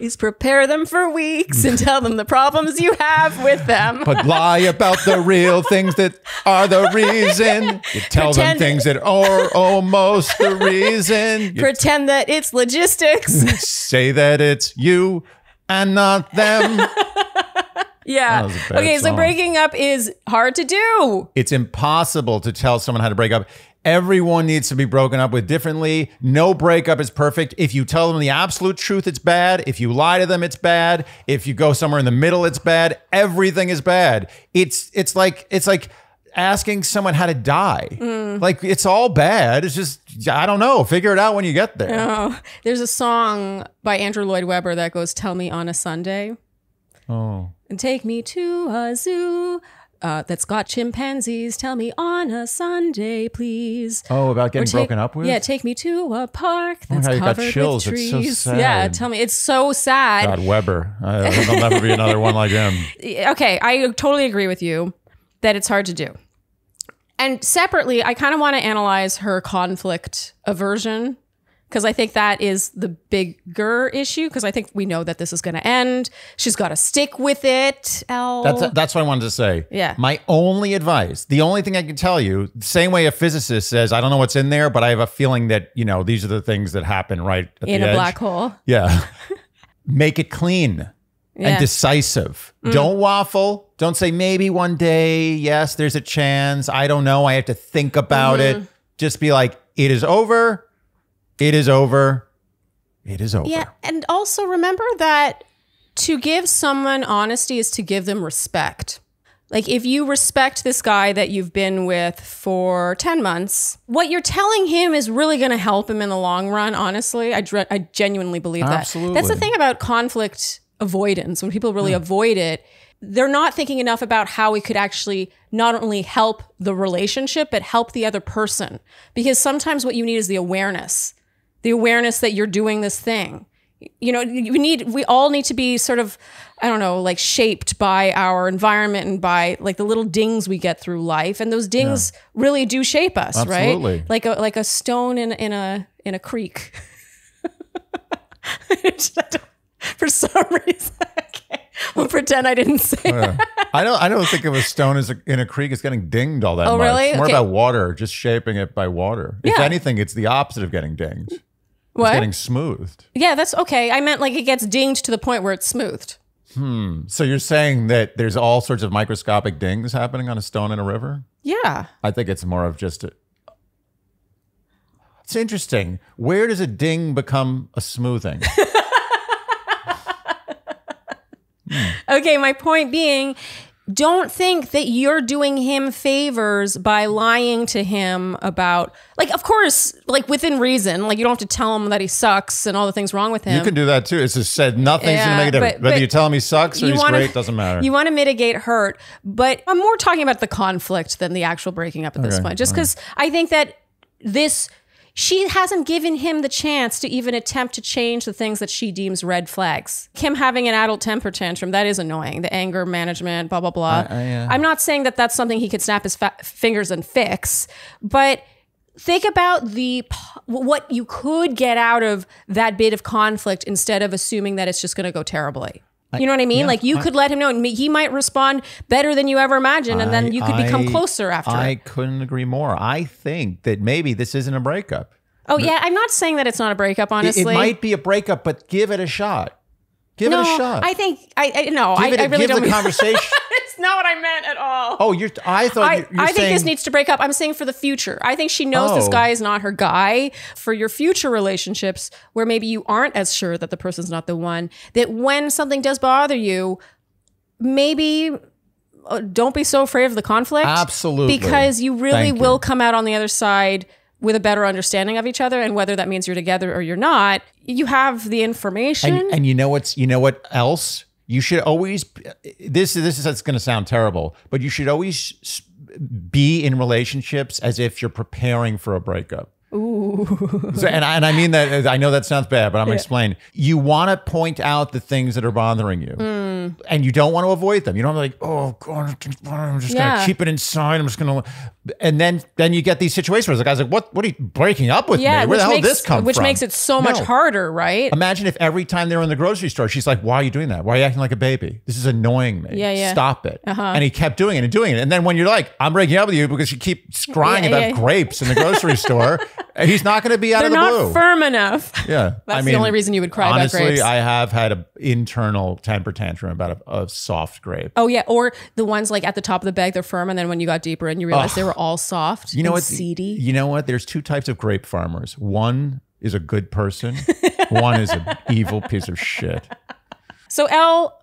is prepare them for weeks and tell them the problems you have with them. But lie about the real things that are the reason. You tell them things that are almost the reason. You pretend that it's logistics. Say that it's you and not them. Yeah. Okay, so breaking up is hard to do. It's impossible to tell someone how to break up. Everyone needs to be broken up with differently. No breakup is perfect. If you tell them the absolute truth, it's bad. If you lie to them, it's bad. If you go somewhere in the middle, it's bad. Everything is bad. It's like asking someone how to die. Like, it's all bad. It's just, I don't know. Figure it out when you get there. Oh, there's a song by Andrew Lloyd Webber that goes, "Tell me on a Sunday." Oh. And take me to a zoo. That's got chimpanzees. Tell me on a Sunday, please. Oh, about getting broken up with? Yeah, take me to a park that's covered with trees. It's so sad. Yeah, tell me. It's so sad. God, Weber. There'll never be another one like him. Okay, I totally agree with you that it's hard to do. And separately, I kind of want to analyze her conflict aversion, because I think that is the bigger issue, because I think we know that this is going to end. She's got to stick with it. That's what I wanted to say. Yeah. My only advice, the only thing I can tell you, the same way a physicist says, I don't know what's in there, but I have a feeling that, you know, these are the things that happen right at the edge. In a black hole. Yeah. Make it clean. Yeah. And decisive. Don't waffle. Don't say maybe one day. Yes, there's a chance. I don't know. I have to think about it. Just be like, it is over. It is over. It is over. Yeah, and also remember that to give someone honesty is to give them respect. Like, if you respect this guy that you've been with for 10 months, what you're telling him is really going to help him in the long run, honestly. I genuinely believe that. Absolutely. That's the thing about conflict avoidance. When people really avoid it, they're not thinking enough about how it could actually not only help the relationship, but help the other person. Because sometimes what you need is the awareness. The awareness that you're doing this thing. You know, we all need to be sort of, I don't know, like shaped by our environment and by like the little dings we get through life. And those dings really do shape us, right? Like a stone in a creek. For some reason, we'll pretend I didn't say that. I don't think of a stone as in a creek. It's getting dinged all that much. Really? It's more about water, just shaping it by water. If anything, it's the opposite of getting dinged. What? It's getting smoothed. Yeah, that's okay. I meant like it gets dinged to the point where it's smoothed. So you're saying that there's all sorts of microscopic dings happening on a stone in a river? Yeah. I think it's more of just a... It's interesting. Where does a ding become a smoothing? Okay, my point being, don't think that you're doing him favors by lying to him about, like, of course, like within reason, like you don't have to tell him that he sucks and all the things wrong with him. You can do that too. It's just said nothing's going to make a difference. Whether you tell him he sucks or he's great, doesn't matter. You want to mitigate hurt, but I'm more talking about the conflict than the actual breaking up at this point. Just because I think that she hasn't given him the chance to even attempt to change the things that she deems red flags. Him having an adult temper tantrum, that is annoying. The anger management, blah, blah, blah. I'm not saying that that's something he could snap his fingers and fix, but think about what you could get out of that bit of conflict instead of assuming that it's just going to go terribly. You know what I mean? Yeah, like you could let him know, and he might respond better than you ever imagined, and then you could become closer after. I couldn't agree more. I think that maybe this isn't a breakup. Oh yeah, I'm not saying that it's not a breakup. Honestly, it might be a breakup, but give it a shot. Give it a shot. I think I no. Give I really give don't. The conversation. not what I meant at all. Oh, I think this needs to break up. I'm saying for the future. I think she knows this guy is not her guy. For your future relationships where maybe you aren't as sure that the person's not the one, that when something does bother you, maybe don't be so afraid of the conflict. Absolutely. Because you really will come out on the other side with a better understanding of each other, and whether that means you're together or you're not, you have the information. And you know what's, you know what else? You should always, this is it's going to sound terrible, but you should always be in relationships as if you're preparing for a breakup. Ooh. So, and I mean that, I know that sounds bad, but I'm going to explain. You want to point out the things that are bothering you, and you don't want to avoid them. You don't like, oh God, I'm just going to keep it inside. I'm just going to, and then you get these situations where the guy's like, what are you breaking up with me? Where the hell did this come from? Which makes it so much harder, right? Imagine if every time they're in the grocery store, she's like, why are you doing that? Why are you acting like a baby? This is annoying me. Yeah, yeah. Stop it. And he kept doing it and doing it. And then when you're like, I'm breaking up with you because you keep scrying about grapes in the grocery store. He's not going to be out of the blue. They're not firm enough. Yeah. That's the only reason you would cry about grapes. Honestly, I have had an internal temper tantrum about a soft grape. Oh, yeah. Or the ones like at the top of the bag, they're firm. And then when you got deeper in, you realize they were all soft and seedy. You know what? There's two types of grape farmers. One is a good person. One is an evil piece of shit. So, Elle,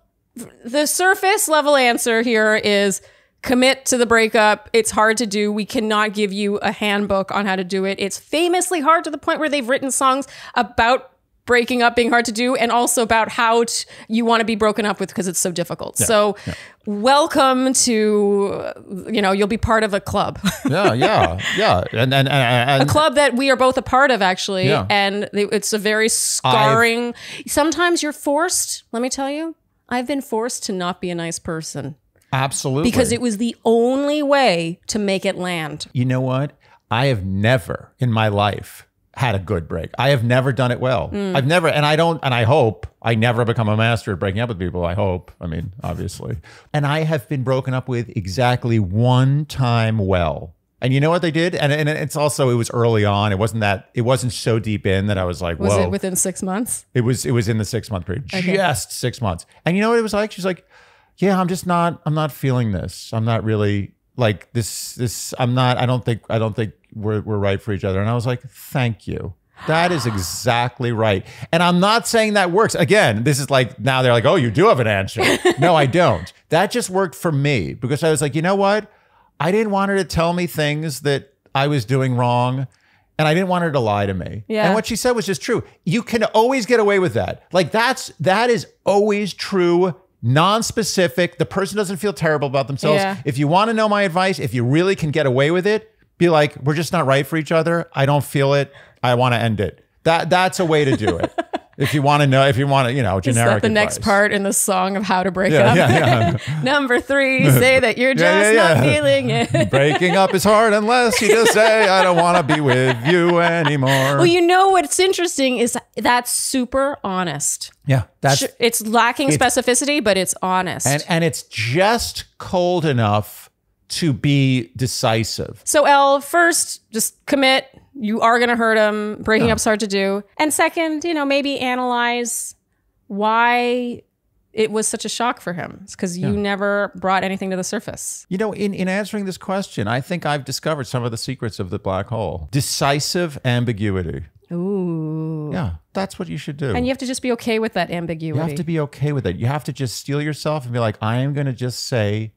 the surface level answer here is... commit to the breakup. It's hard to do. We cannot give you a handbook on how to do it. It's famously hard to the point where they've written songs about breaking up being hard to do, and also about how you want to be broken up with because it's so difficult. Yeah, so welcome to, you know, you'll be part of a club. Yeah. And a club that we are both a part of, actually. Yeah. And it's a very scarring. Sometimes you're forced. Let me tell you, I've been forced to not be a nice person. Absolutely. Because it was the only way to make it land. You know what? I have never in my life had a good break. I have never done it well. I've never, and I don't, and I hope I never become a master at breaking up with people. I hope. I mean, obviously. And I have been broken up with exactly one time well. And you know what they did? And it's also, it was early on. It wasn't that, it wasn't so deep in that I was like, whoa. Was it within 6 months? It was in the 6 month period. Okay. Just 6 months. And you know what it was like? She's like, yeah, I'm not feeling this. I'm not really like this. I don't think we're right for each other. And I was like, thank you. That is exactly right. And I'm not saying that works. Again, this is like, now they're like, oh, you do have an answer. No, I don't. That just worked for me because I was like, you know what? I didn't want her to tell me things that I was doing wrong. And I didn't want her to lie to me. Yeah. And what she said was just true. You can always get away with that. Like that is always true. Non-specific. The person doesn't feel terrible about themselves. Yeah. If you want to know my advice, if you really can get away with it, be like, we're just not right for each other. I don't feel it. I want to end it. That's a way to do it. If you want to know, if you want to, you know, generic advice. Is that the next part in the song of how to break up? Yeah. Number three, say that you're just not feeling it. Breaking up is hard unless you just say, I don't want to be with you anymore. Well, you know what's interesting is that's super honest. Yeah. It's lacking specificity, but it's honest. And it's just cold enough to be decisive. So Elle, first, just commit. You are going to hurt him. Breaking up's hard to do. And second, you know, maybe analyze why it was such a shock for him. It's because you never brought anything to the surface. You know, in answering this question, I think I've discovered some of the secrets of the black hole. Decisive ambiguity. Ooh. Yeah, that's what you should do. And you have to just be okay with that ambiguity. You have to be okay with it. You have to just steel yourself and be like, I am going to just say...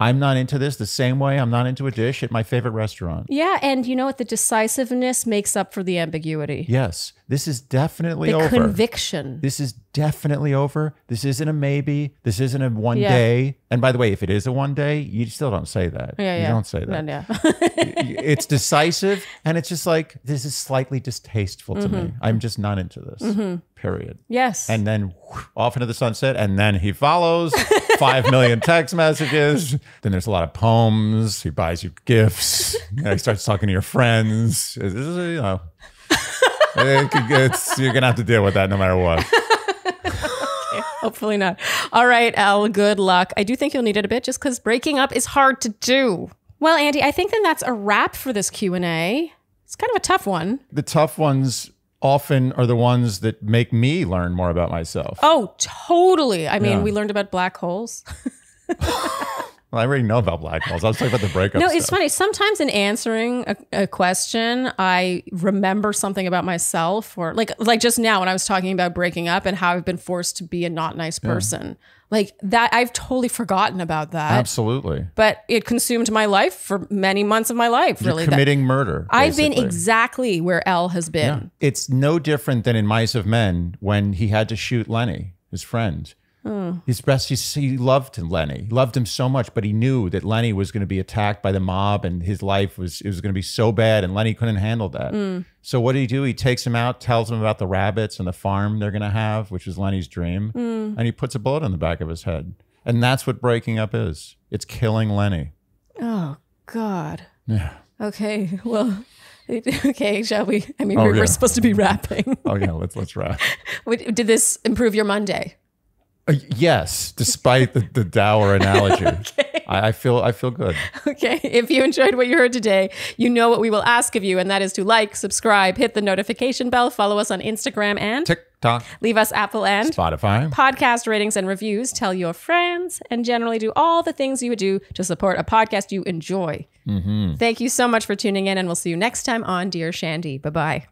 I'm not into this the same way I'm not into a dish at my favorite restaurant. Yeah, and you know what? The decisiveness makes up for the ambiguity. Yes, this is definitely over. The conviction. This is definitely over. This isn't a maybe. This isn't a one day. And by the way, if it is a one day, you still don't say that. Yeah, you don't say that. No. It's decisive, and it's just like, this is slightly distasteful to me. I'm just not into this, period. Yes. And then whoosh, off into the sunset, and then he follows. 5 million text messages. Then there's a lot of poems. He buys you gifts. He starts talking to your friends. It's, you know, you're going to have to deal with that no matter what. Hopefully not. All right, Elle, good luck. I do think you'll need it a bit just because breaking up is hard to do. Well, Andy, I think then that's a wrap for this Q&A. It's kind of a tough one. The tough ones often are the ones that make me learn more about myself. Oh, totally. I mean, we learned about black holes. Well, I already know about black holes. I was talking about the breakup. No, it's funny. Sometimes in answering a question, I remember something about myself, or like just now when I was talking about breaking up and how I've been forced to be a not nice person. Yeah. Like that, I've totally forgotten about that. Absolutely. But it consumed my life for many months of my life. You're really committing murder. I've been exactly where Elle has been. Yeah. It's no different than in Mice of Men when he had to shoot Lenny, his friend. Oh. His best, he loved Lenny. He loved him so much, but he knew that Lenny was going to be attacked by the mob, and his life was going to be so bad, and Lenny couldn't handle that. Mm. So what do? He takes him out, tells him about the rabbits and the farm they're going to have, which is Lenny's dream, and he puts a bullet in the back of his head. And that's what breaking up is. It's killing Lenny. Oh, God. Yeah. Okay, well... Okay, shall we? I mean, we're supposed to be rapping. Oh, yeah, let's rap. Did this improve your Monday? Yes, despite the dour analogy. Okay. I feel good. Okay, if you enjoyed what you heard today, you know what we will ask of you, and that is to like, subscribe, hit the notification bell, follow us on Instagram and TikTok, leave us Apple and Spotify podcast ratings and reviews, tell your friends, and generally do all the things you would do to support a podcast you enjoy. Thank you so much for tuning in, and we'll see you next time on Dear Shandy. Bye-bye.